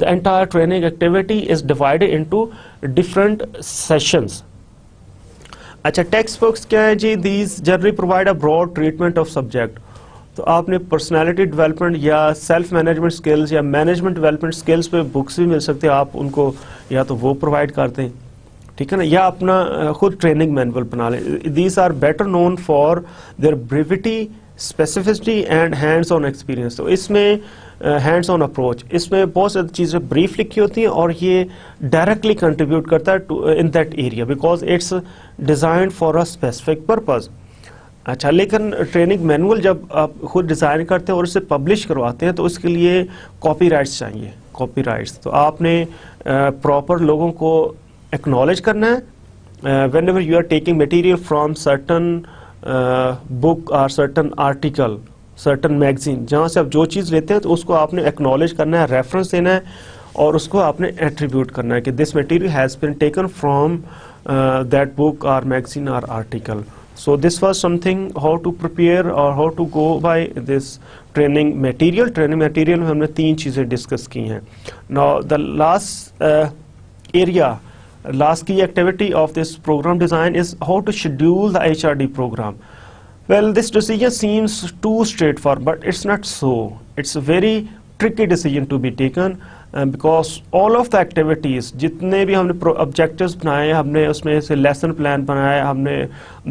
the entire training activity is divided into different sessions. अच्छा टेक्स्ट बुक्स क्या है जी, these generally provide a broad treatment of subject. तो आपने पर्सनालिटी डेवलपमेंट या सेल्फ मैनेजमेंट स्किल्स या मैनेजमेंट डेवलपमेंट स्किल्स पे बुक्स भी मिल सकते हैं, आप उनको या तो वो प्रोवाइड करते हैं, ठीक है ना, या अपना खुद ट्रेनिंग मैनुअल बना लें. These are better known for their brevity, specificity and hands on experience. तो इसमें हैंड्स ऑन अप्रोच, इसमें बहुत सारी चीज़ें ब्रीफ लिखी होती हैं और ये डायरेक्टली कंट्रीब्यूट करता है in that area because it's design for a specific purpose. अच्छा लेकिन ट्रेनिंग मैनुअल जब आप खुद डिज़ाइन करते हैं और इसे पब्लिश करवाते हैं तो उसके लिए कॉपीराइट्स चाहिए, कॉपीराइट्स तो आपने प्रॉपर लोगों को एक्नॉलेज करना है whenever you are taking material from certain book और सर्टन आर्टिकल, सर्टन मैगजीन, जहाँ से आप जो चीज़ लेते हैं तो उसको आपने एक्नॉलेज करना है, रेफरेंस देना है और उसको आपने एट्रीब्यूट करना है कि this material has been taken from that book और मैगजीन और article. So this was something how to prepare और how to go by this training material. Training material में हमने तीन चीज़ें डिस्कस की हैं. Now the last area, last की activity of this programme design is how to schedule the HRD programme. Well, this decision seems too straightforward, but it's not so. It's a very tricky decision to be taken because all of the activities, जितने भी हमने objectives बनाए, हमने उसमें से lesson plan बनाया, हमने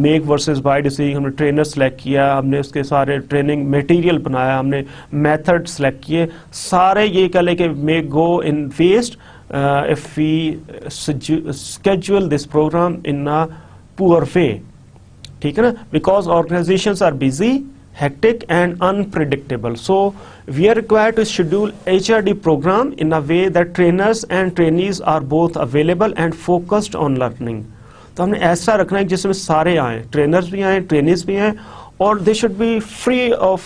make versus buy decision, हमने trainer select किया, हमने उसके सारे training material बनाया, हमने method select किए, सारे ये कहले कि may go in waste if we schedule this program in a poor way. ठीक है ना, because organisations are busy, hectic and unpredictable. So we are required to schedule HRD programme in a way that trainers and trainees are both available and focused on learning. तो हमने ऐसा रखना है जिसमें सारे आए, ट्रेनर्स भी आए, ट्रेनीज भी आए, और they should be free of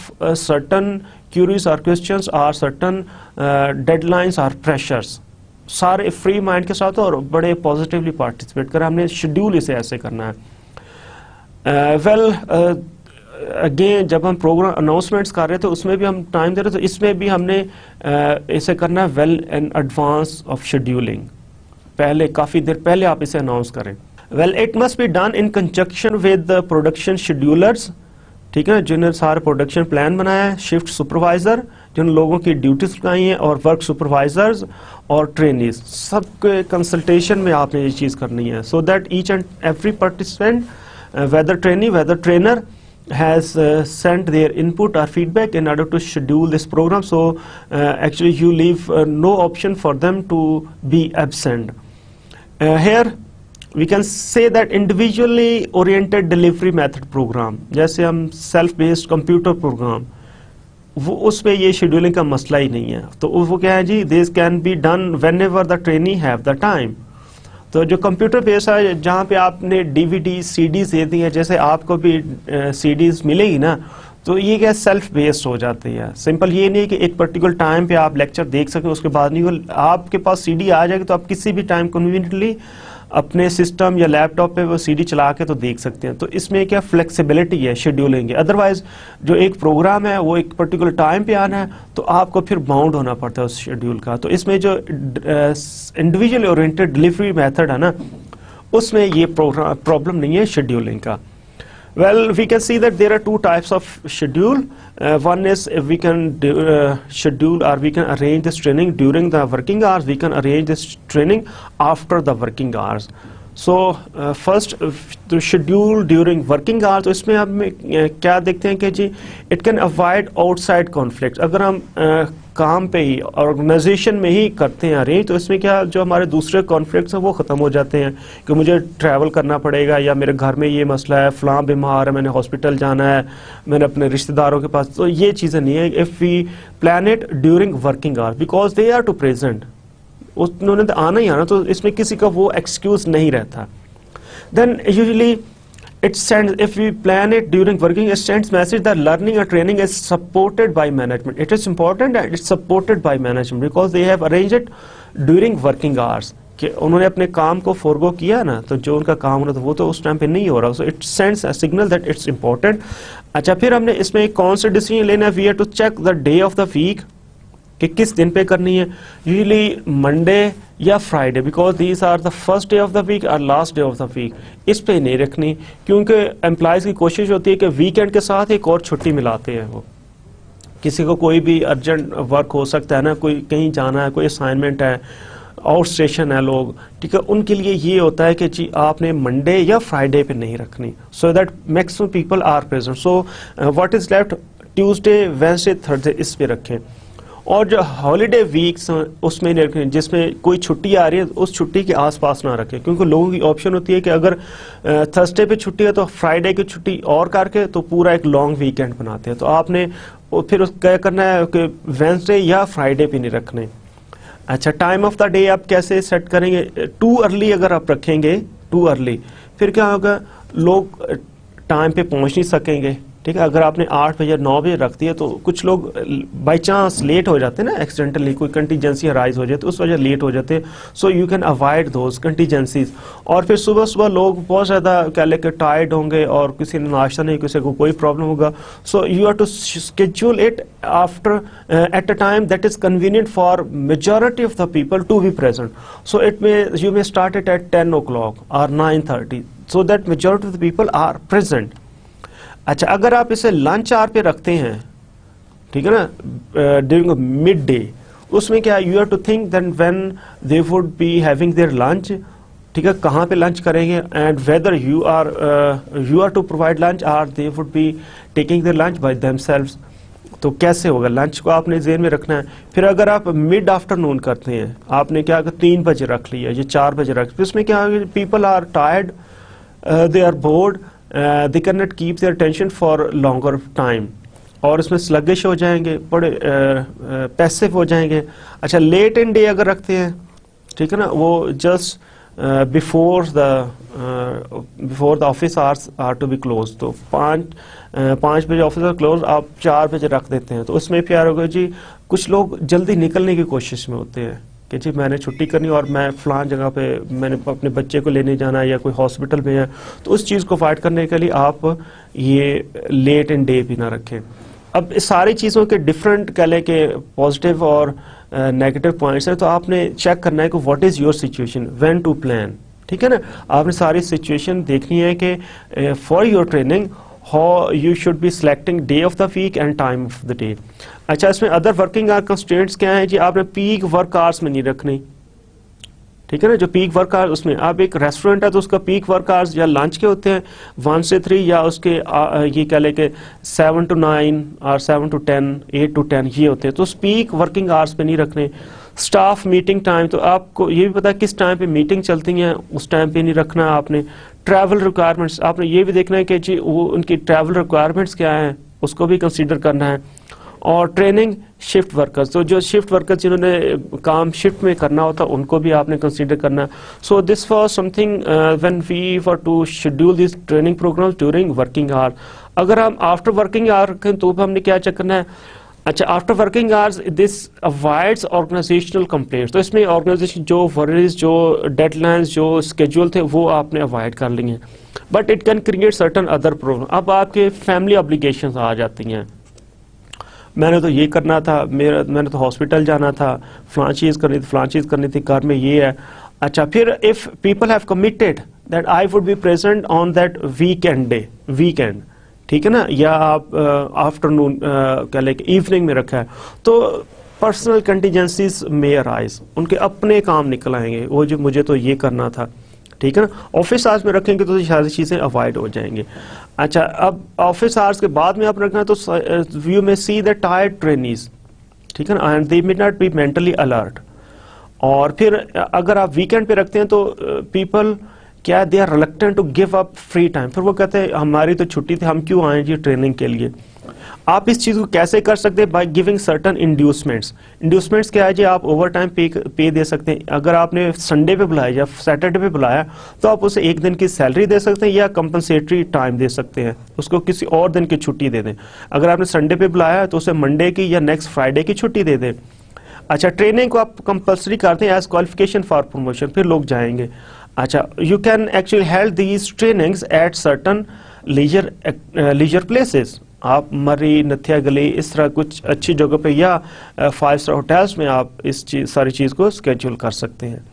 certain queries or questions or certain deadlines or pressures. सारे फ्री माइंड के साथ और बड़े पॉजिटिवली पार्टिसिपेट करें. हमने शेड्यूल इसे ऐसे करना है. अगेन जब हम प्रोग्राम अनाउंसमेंट्स कर रहे थे उसमें भी हम टाइम दे रहे थे, इसमें भी हमने इसे करना है well in advance of scheduling. पहले काफ़ी देर पहले आप इसे अनाउंस करें. Well it must be done in conjunction with the production schedulers, ठीक है, जिन्होंने सारा प्रोडक्शन प्लान बनाया है, शिफ्ट सुपरवाइजर जिन लोगों की ड्यूटीज लगाई हैं, और वर्क सुपरवाइजर्स और ट्रेनीज, सबके कंसल्टेशन में आपने ये चीज़ करनी है, so that each and every participant whether trainee whether trainer has sent their input or feedback in order to schedule this program. So actually you leave no option for them to be absent. Here we can say that individually oriented delivery method program, जैसे हम self based computer program, वो उसमें ये scheduling का मसला ही नहीं है, तो वो क्या है जी, this can be done whenever the trainee have the time. तो जो कंप्यूटर बेस है, जहाँ पे आपने डीवीडी सीडीज दे दी है, जैसे आपको भी सीडीज मिलेगी ना, तो ये क्या सेल्फ बेस्ड हो जाती है। सिंपल ये नहीं कि एक पर्टिकुलर टाइम पे आप लेक्चर देख सके, उसके बाद नहीं, वो आपके पास सीडी आ जाएगी तो आप किसी भी टाइम कन्वीनियंटली अपने सिस्टम या लैपटॉप पे वो सीडी चला के तो देख सकते हैं। तो इसमें क्या फ्लेक्सिबिलिटी है शेड्यूलिंग है, अदरवाइज जो एक प्रोग्राम है वो एक पर्टिकुलर टाइम पे आना है तो आपको फिर बाउंड होना पड़ता है उस शेड्यूल का। तो इसमें जो इंडिविजुअल ओरिएंटेड डिलीवरी मेथड है ना, उसमें ये प्रॉब्लम नहीं है शेड्यूलिंग का। Well, we can see that there are two types of schedule. One is we can schedule or we can arrange this training during the working hours. We can arrange this training after the working hours. So first, the schedule during working hours. तो इसमें हम क्या देखते हैं कि जी it can avoid outside conflicts. अगर हम काम पे ही ऑर्गेनाइजेशन में ही करते हैं अरेंज, तो इसमें क्या जो हमारे दूसरे कॉन्फ्लिक्ट्स हैं वो ख़त्म हो जाते हैं कि मुझे ट्रैवल करना पड़ेगा या मेरे घर में ये मसला है, फलां बीमार है, मैंने हॉस्पिटल जाना है, मैंने अपने रिश्तेदारों के पास, तो ये चीज़ें नहीं है if we plan it during working hour because they are to present, उन्होंने तो आना ही आना, तो इसमें किसी का वो एक्सक्यूज़ नहीं रहता। Then usually it sends, if we plan it during working, it sends message that learning or training is supported by management. It is important that it's supported by management because they have arranged it during working hours. कि उन्होंने अपने काम को forgo किया ना, तो जो उनका काम होना था वो तो उस टाइम पे नहीं हो रहा, so it sends a signal that it's important. अच्छा, फिर हमने इसमें कौन सा डिसीजन लेना है, we have to check the day of the week कि किस दिन पे करनी है, यूजली मंडे या Friday because these are the first day of the week और last day of the week, इस पे नहीं रखनी क्योंकि एम्प्लॉयज़ की कोशिश होती है कि वीकेंड के साथ एक और छुट्टी मिलाते हैं। वो किसी को कोई भी अर्जेंट वर्क हो सकता है ना, कोई कहीं जाना है, कोई असाइनमेंट है, आउट स्टेशन है लोग, ठीक है, उनके लिए ये होता है कि जी आपने मंडे या फ्राइडे पे नहीं रखनी, so that maximum people are present. So what is left, Tuesday Wednesday Thursday इस पे रखें। और जो हॉलीडे वीक्स उसमें नहीं रखें, जिसमें कोई छुट्टी आ रही है उस छुट्टी के आसपास ना रखें, क्योंकि लोगों की ऑप्शन होती है कि अगर थर्सडे पे छुट्टी है तो फ्राइडे की छुट्टी और करके तो पूरा एक लॉन्ग वीकेंड बनाते हैं। तो आपने फिर क्या करना है कि वेंसडे या फ्राइडे पे नहीं रखने। अच्छा, टाइम ऑफ द डे आप कैसे सेट करेंगे, टू अर्ली अगर आप रखेंगे, टू अर्ली फिर क्या होगा, लोग टाइम पे पहुँच नहीं सकेंगे। ठीक है, अगर आपने 8 बजे 9 बजे रख दिया तो कुछ लोग बाई चांस लेट हो जाते हैं ना, एक्सीडेंटली कोई कंटीजेंसी राइज हो जाए तो उस वजह लेट हो जाते हैं। So you can avoid those contingencies. और फिर सुबह सुबह लोग बहुत ज़्यादा क्या लेकर टायर्ड होंगे और किसी ने नाश्ता नहीं, किसी को कोई प्रॉब्लम होगा। So you have to schedule it after at a time that is convenient for majority of the people to be present. So it may you may start it at 10 o'clock और 9:30 so that majority of the people are present. अच्छा, अगर आप इसे lunch hour पे रखते हैं, ठीक है ना, ड्यूरिंग मिड डे, उसमें क्या you have to think then when they would be having their lunch, ठीक है, कहाँ पे लंच करेंगे and whether you are to provide lunch or they would be taking their lunch by themselves. तो कैसे होगा, लंच को आपने जेहन में रखना है। फिर अगर आप मिड आफ्टरनून करते हैं, आपने क्या 3 बजे रख लिया या 4 बजे रख, फिर उसमें क्या होगा, people are tired, they are bored, they cannot keep their attention for longer time और इसमें sluggish हो जाएंगे, बड़े passive हो जाएंगे। अच्छा, late in day अगर रखते हैं, ठीक है ना, वो just before the office hours are to be closed, तो 5 बजे ऑफिस आवर क्लोज आप 4 बजे रख देते हैं, तो उसमें प्यार होगा जी, कुछ लोग जल्दी निकलने की कोशिश में होते हैं कि जी मैंने छुट्टी करनी और मैं फलां जगह पे मैंने अपने बच्चे को लेने जाना है या कोई हॉस्पिटल में है, तो उस चीज़ को फाइट करने के लिए आप ये लेट एंड डे भी ना रखें। अब इस सारी चीज़ों के डिफरेंट कह लें कि पॉजिटिव और नेगेटिव पॉइंट्स हैं, तो आपने चेक करना है कि what is your situation when to plan, ठीक है ना, आपने सारी सिचुएशन देखनी है कि for your training how you should be selecting day of the week and time of the day. अच्छा इसमें अदर वर्किंग आवर कंस्ट्रेंट्स क्या हैं जी, आपने पीक वर्क आवर्स में नहीं रखने, ठीक है ना, जो पीक वर्क आवर्स उसमें आप एक रेस्टोरेंट है तो उसका पीक वर्क आवर्स या लंच के होते हैं 1 से 3 या उसके ये कह लें कि 7 to 9 और 7 to 10, 8 to 10 ये होते हैं, तो उस पीक वर्किंग आवर्स पे नहीं रखने। स्टाफ मीटिंग टाइम तो आपको ये भी पता है किस टाइम पे मीटिंग चलती हैं, उस टाइम पे नहीं रखना आपने। ट्रैवल रिक्वायरमेंट्स आपने ये भी देखना है कि जी वो उनकी ट्रैवल रिक्वायरमेंट्स क्या हैं, उसको भी कंसीडर करना है। और ट्रेनिंग शिफ्ट वर्कर्स, तो जो शिफ्ट वर्कर्स जिन्होंने काम शिफ्ट में करना होता उनको भी आपने कंसीडर करना। So this was something when we were to schedule this training programme during working hour. अगर हम आफ्टर वर्किंग आवर रखें तो हमने क्या चेक करना है, अच्छा after working hours this avoids organisational complaints, तो इसमें ऑर्गेनाइजेशन जो वरीज, जो डेडलाइंस, जो स्केड्यूल थे वो आपने अवॉइड कर लिए। But it can create certain other problem. अब आपके फैमिली ऑब्लिगेशंस आ जाती हैं, मैंने तो ये करना था, मैंने तो हॉस्पिटल जाना था, फलां चीज़ करनी थी, फलां चीज़ करनी थी, घर में ये है। अच्छा फिर if people have committed that I would be present on that weekend day, weekend ठीक है ना, या आप आफ्टरनून क्या लेके इवनिंग में रखा है, तो पर्सनल कंटीजेंसीज में अराइज, उनके अपने काम निकल आएंगे, वो जो मुझे तो ये करना था, ठीक है ना। ऑफिस आवर्स में रखेंगे तो सारी चीज़ें अवॉइड हो जाएंगे। अच्छा अब ऑफिस आवर्स के बाद में आप रखना है तो व्यू में सी द टायर्ड ट्रेनीज, ठीक है ना, and they may not be mentally alert. और फिर अगर आप वीकेंड पे रखते हैं तो पीपल क्या they are reluctant to give up free time, फिर वो कहते हैं हमारी तो छुट्टी थी, हम क्यों आए जी ट्रेनिंग के लिए। आप इस चीज़ को कैसे कर सकते हैं, by giving certain inducements. Inducements क्या है जी, आप ओवर टाइम पे दे सकते हैं। अगर आपने संडे पे बुलाया या सैटरडे पे बुलाया तो आप उसे एक दिन की सैलरी दे सकते हैं या कंपनसेटरी टाइम दे सकते हैं, उसको किसी और दिन की छुट्टी दे दें। अगर आपने संडे पे बुलाया तो उसे मंडे की या नेक्स्ट फ्राइडे की छुट्टी दे दें। अच्छा ट्रेनिंग को आप कंपल्सरी करते हैं एज क्वालिफिकेशन फॉर प्रमोशन, फिर लोग जाएंगे। अच्छा you can actually held these trainings at certain leisure places, आप मरी, नथिया गली, इस तरह कुछ अच्छी जगह पे या 5 स्टार होटल्स में आप इस चीज़ सारी चीज़ को स्केड्यूल कर सकते हैं।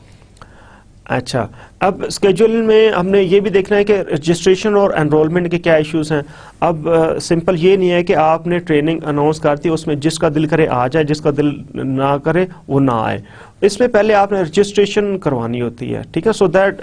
अच्छा अब स्केड्यूल में हमने ये भी देखना है कि रजिस्ट्रेशन और एनरोलमेंट के क्या इश्यूज हैं। अब सिंपल ये नहीं है कि आपने ट्रेनिंग अनाउंस कर दी, उसमें जिसका दिल करे आ जाए, जिसका दिल ना करे वो ना आए। इसमें पहले आपने रजिस्ट्रेशन करवानी होती है, ठीक है, so that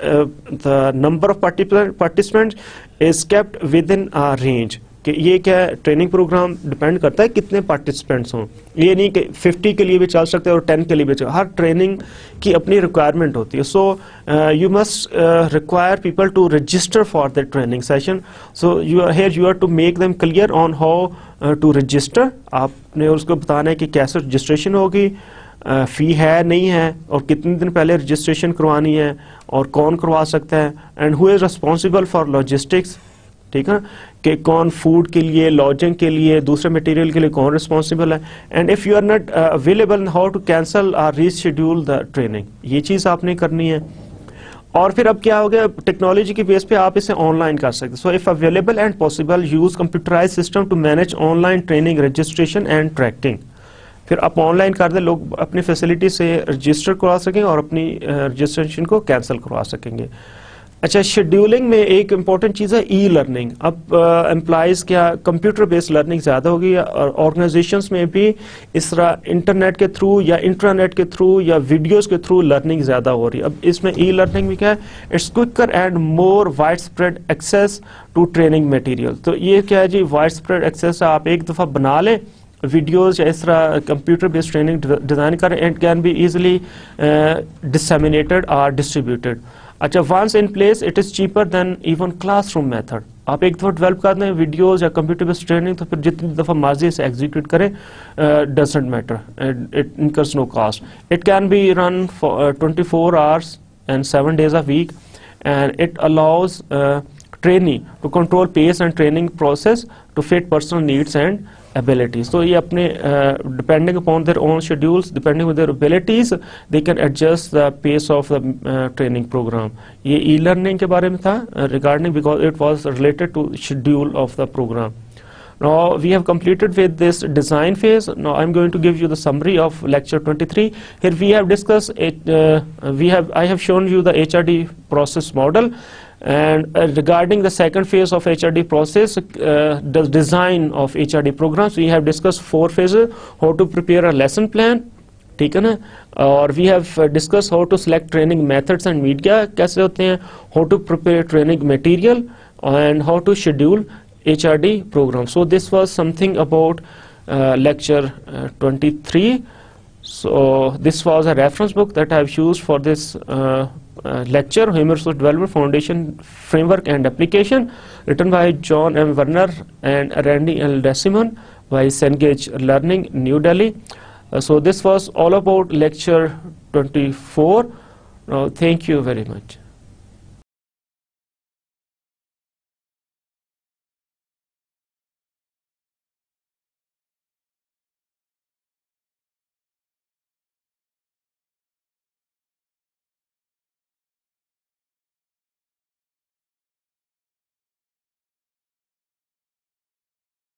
the number of participant is kept within a range. कि ये क्या है, ट्रेनिंग प्रोग्राम डिपेंड करता है कितने पार्टिसिपेंट्स हों, ये नहीं कि 50 के लिए भी चल सकते हैं और 10 के लिए भी चल, हर ट्रेनिंग की अपनी रिक्वायरमेंट होती है। So you must require people to register for the training session, so you are here, you are to make them clear on how to register. आपने उसको बताना है कि कैसे रजिस्ट्रेशन होगी, फ़ी है नहीं है, और कितने दिन पहले रजिस्ट्रेशन करवानी है, और कौन करवा सकता है, and who is responsible for logistics, ठीक है, कि कौन फूड के लिए, लॉजिंग के लिए, दूसरे मटेरियल के लिए कौन रिस्पॉन्सिबल है। And if you are not available how to cancel और रीशेड्यूल द ट्रेनिंग, ये चीज़ आपने करनी है। और फिर अब क्या हो गया, टेक्नोलॉजी के बेस पे आप इसे ऑनलाइन कर सकते हैं। So if available and possible use computerise system to manage online training registration and tracking. फिर आप ऑनलाइन कर दें, लोग अपनी फैसिलिटी से रजिस्टर करवा सकें और अपनी रजिस्ट्रेशन को कैंसिल करवा सकेंगे। अच्छा शेड्यूलिंग में एक इम्पॉर्टेंट चीज़ है ई लर्निंग। अब एम्प्लाइज़ क्या कंप्यूटर बेस्ड लर्निंग ज़्यादा होगी, और ऑर्गेनाइजेशंस में भी इस तरह इंटरनेट के थ्रू या इंट्रानेट के थ्रू या वीडियोस के थ्रू लर्निंग ज़्यादा हो रही है। अब इसमें ई लर्निंग में क्या है, it's quicker and more wide spread access to training material. तो ये क्या है जी, वाइड स्प्रेड एक्सेस, आप एक दफ़ा बना लें वीडियोज़ या इस तरह कंप्यूटर बेस्ड ट्रेनिंग डिज़ाइन करें, and can be easily disseminated और डिस्ट्रीब्यूटेड। अच्छा once in place it is cheaper than even classroom method. आप एक दफ़ा डेवलप कर दें वीडियोज़ या कंप्यूटर बेस्ड ट्रेनिंग तो फिर जितनी दफ़ा मर्जी से एग्जीक्यूट करें, doesn't matter, it incurs no cost. It can be run 24 hours and 7 days a week, and it allows trainee to control pace and training process to fit personal needs and abilities. तो ये अपने depending upon their own schedules, depending on their abilities they can adjust the pace of the training programme. ये e learning के बारे में था regarding, because it was related to schedule of the programme. Now we have completed with this design phase. Now I'm going to give you the summary of lecture 23. Here we have discussed it. I have shown you the HRD process model. And regarding the second phase of HRD process, the design of HRD programs, we have discussed four phases: how to prepare a lesson plan, ठीक है ना, और we have discuss how to select training methods and media कैसे होते हैं, how to prepare training material and how to schedule HRD program. So this was something about lecture 23. So this was a reference book that I have used for this lecture, Human Resource Development Foundation Framework and Application, written by John M. Werner and Randy L. Desimone by Cengage Learning, New Delhi. So this was all about lecture 24. Thank you very much.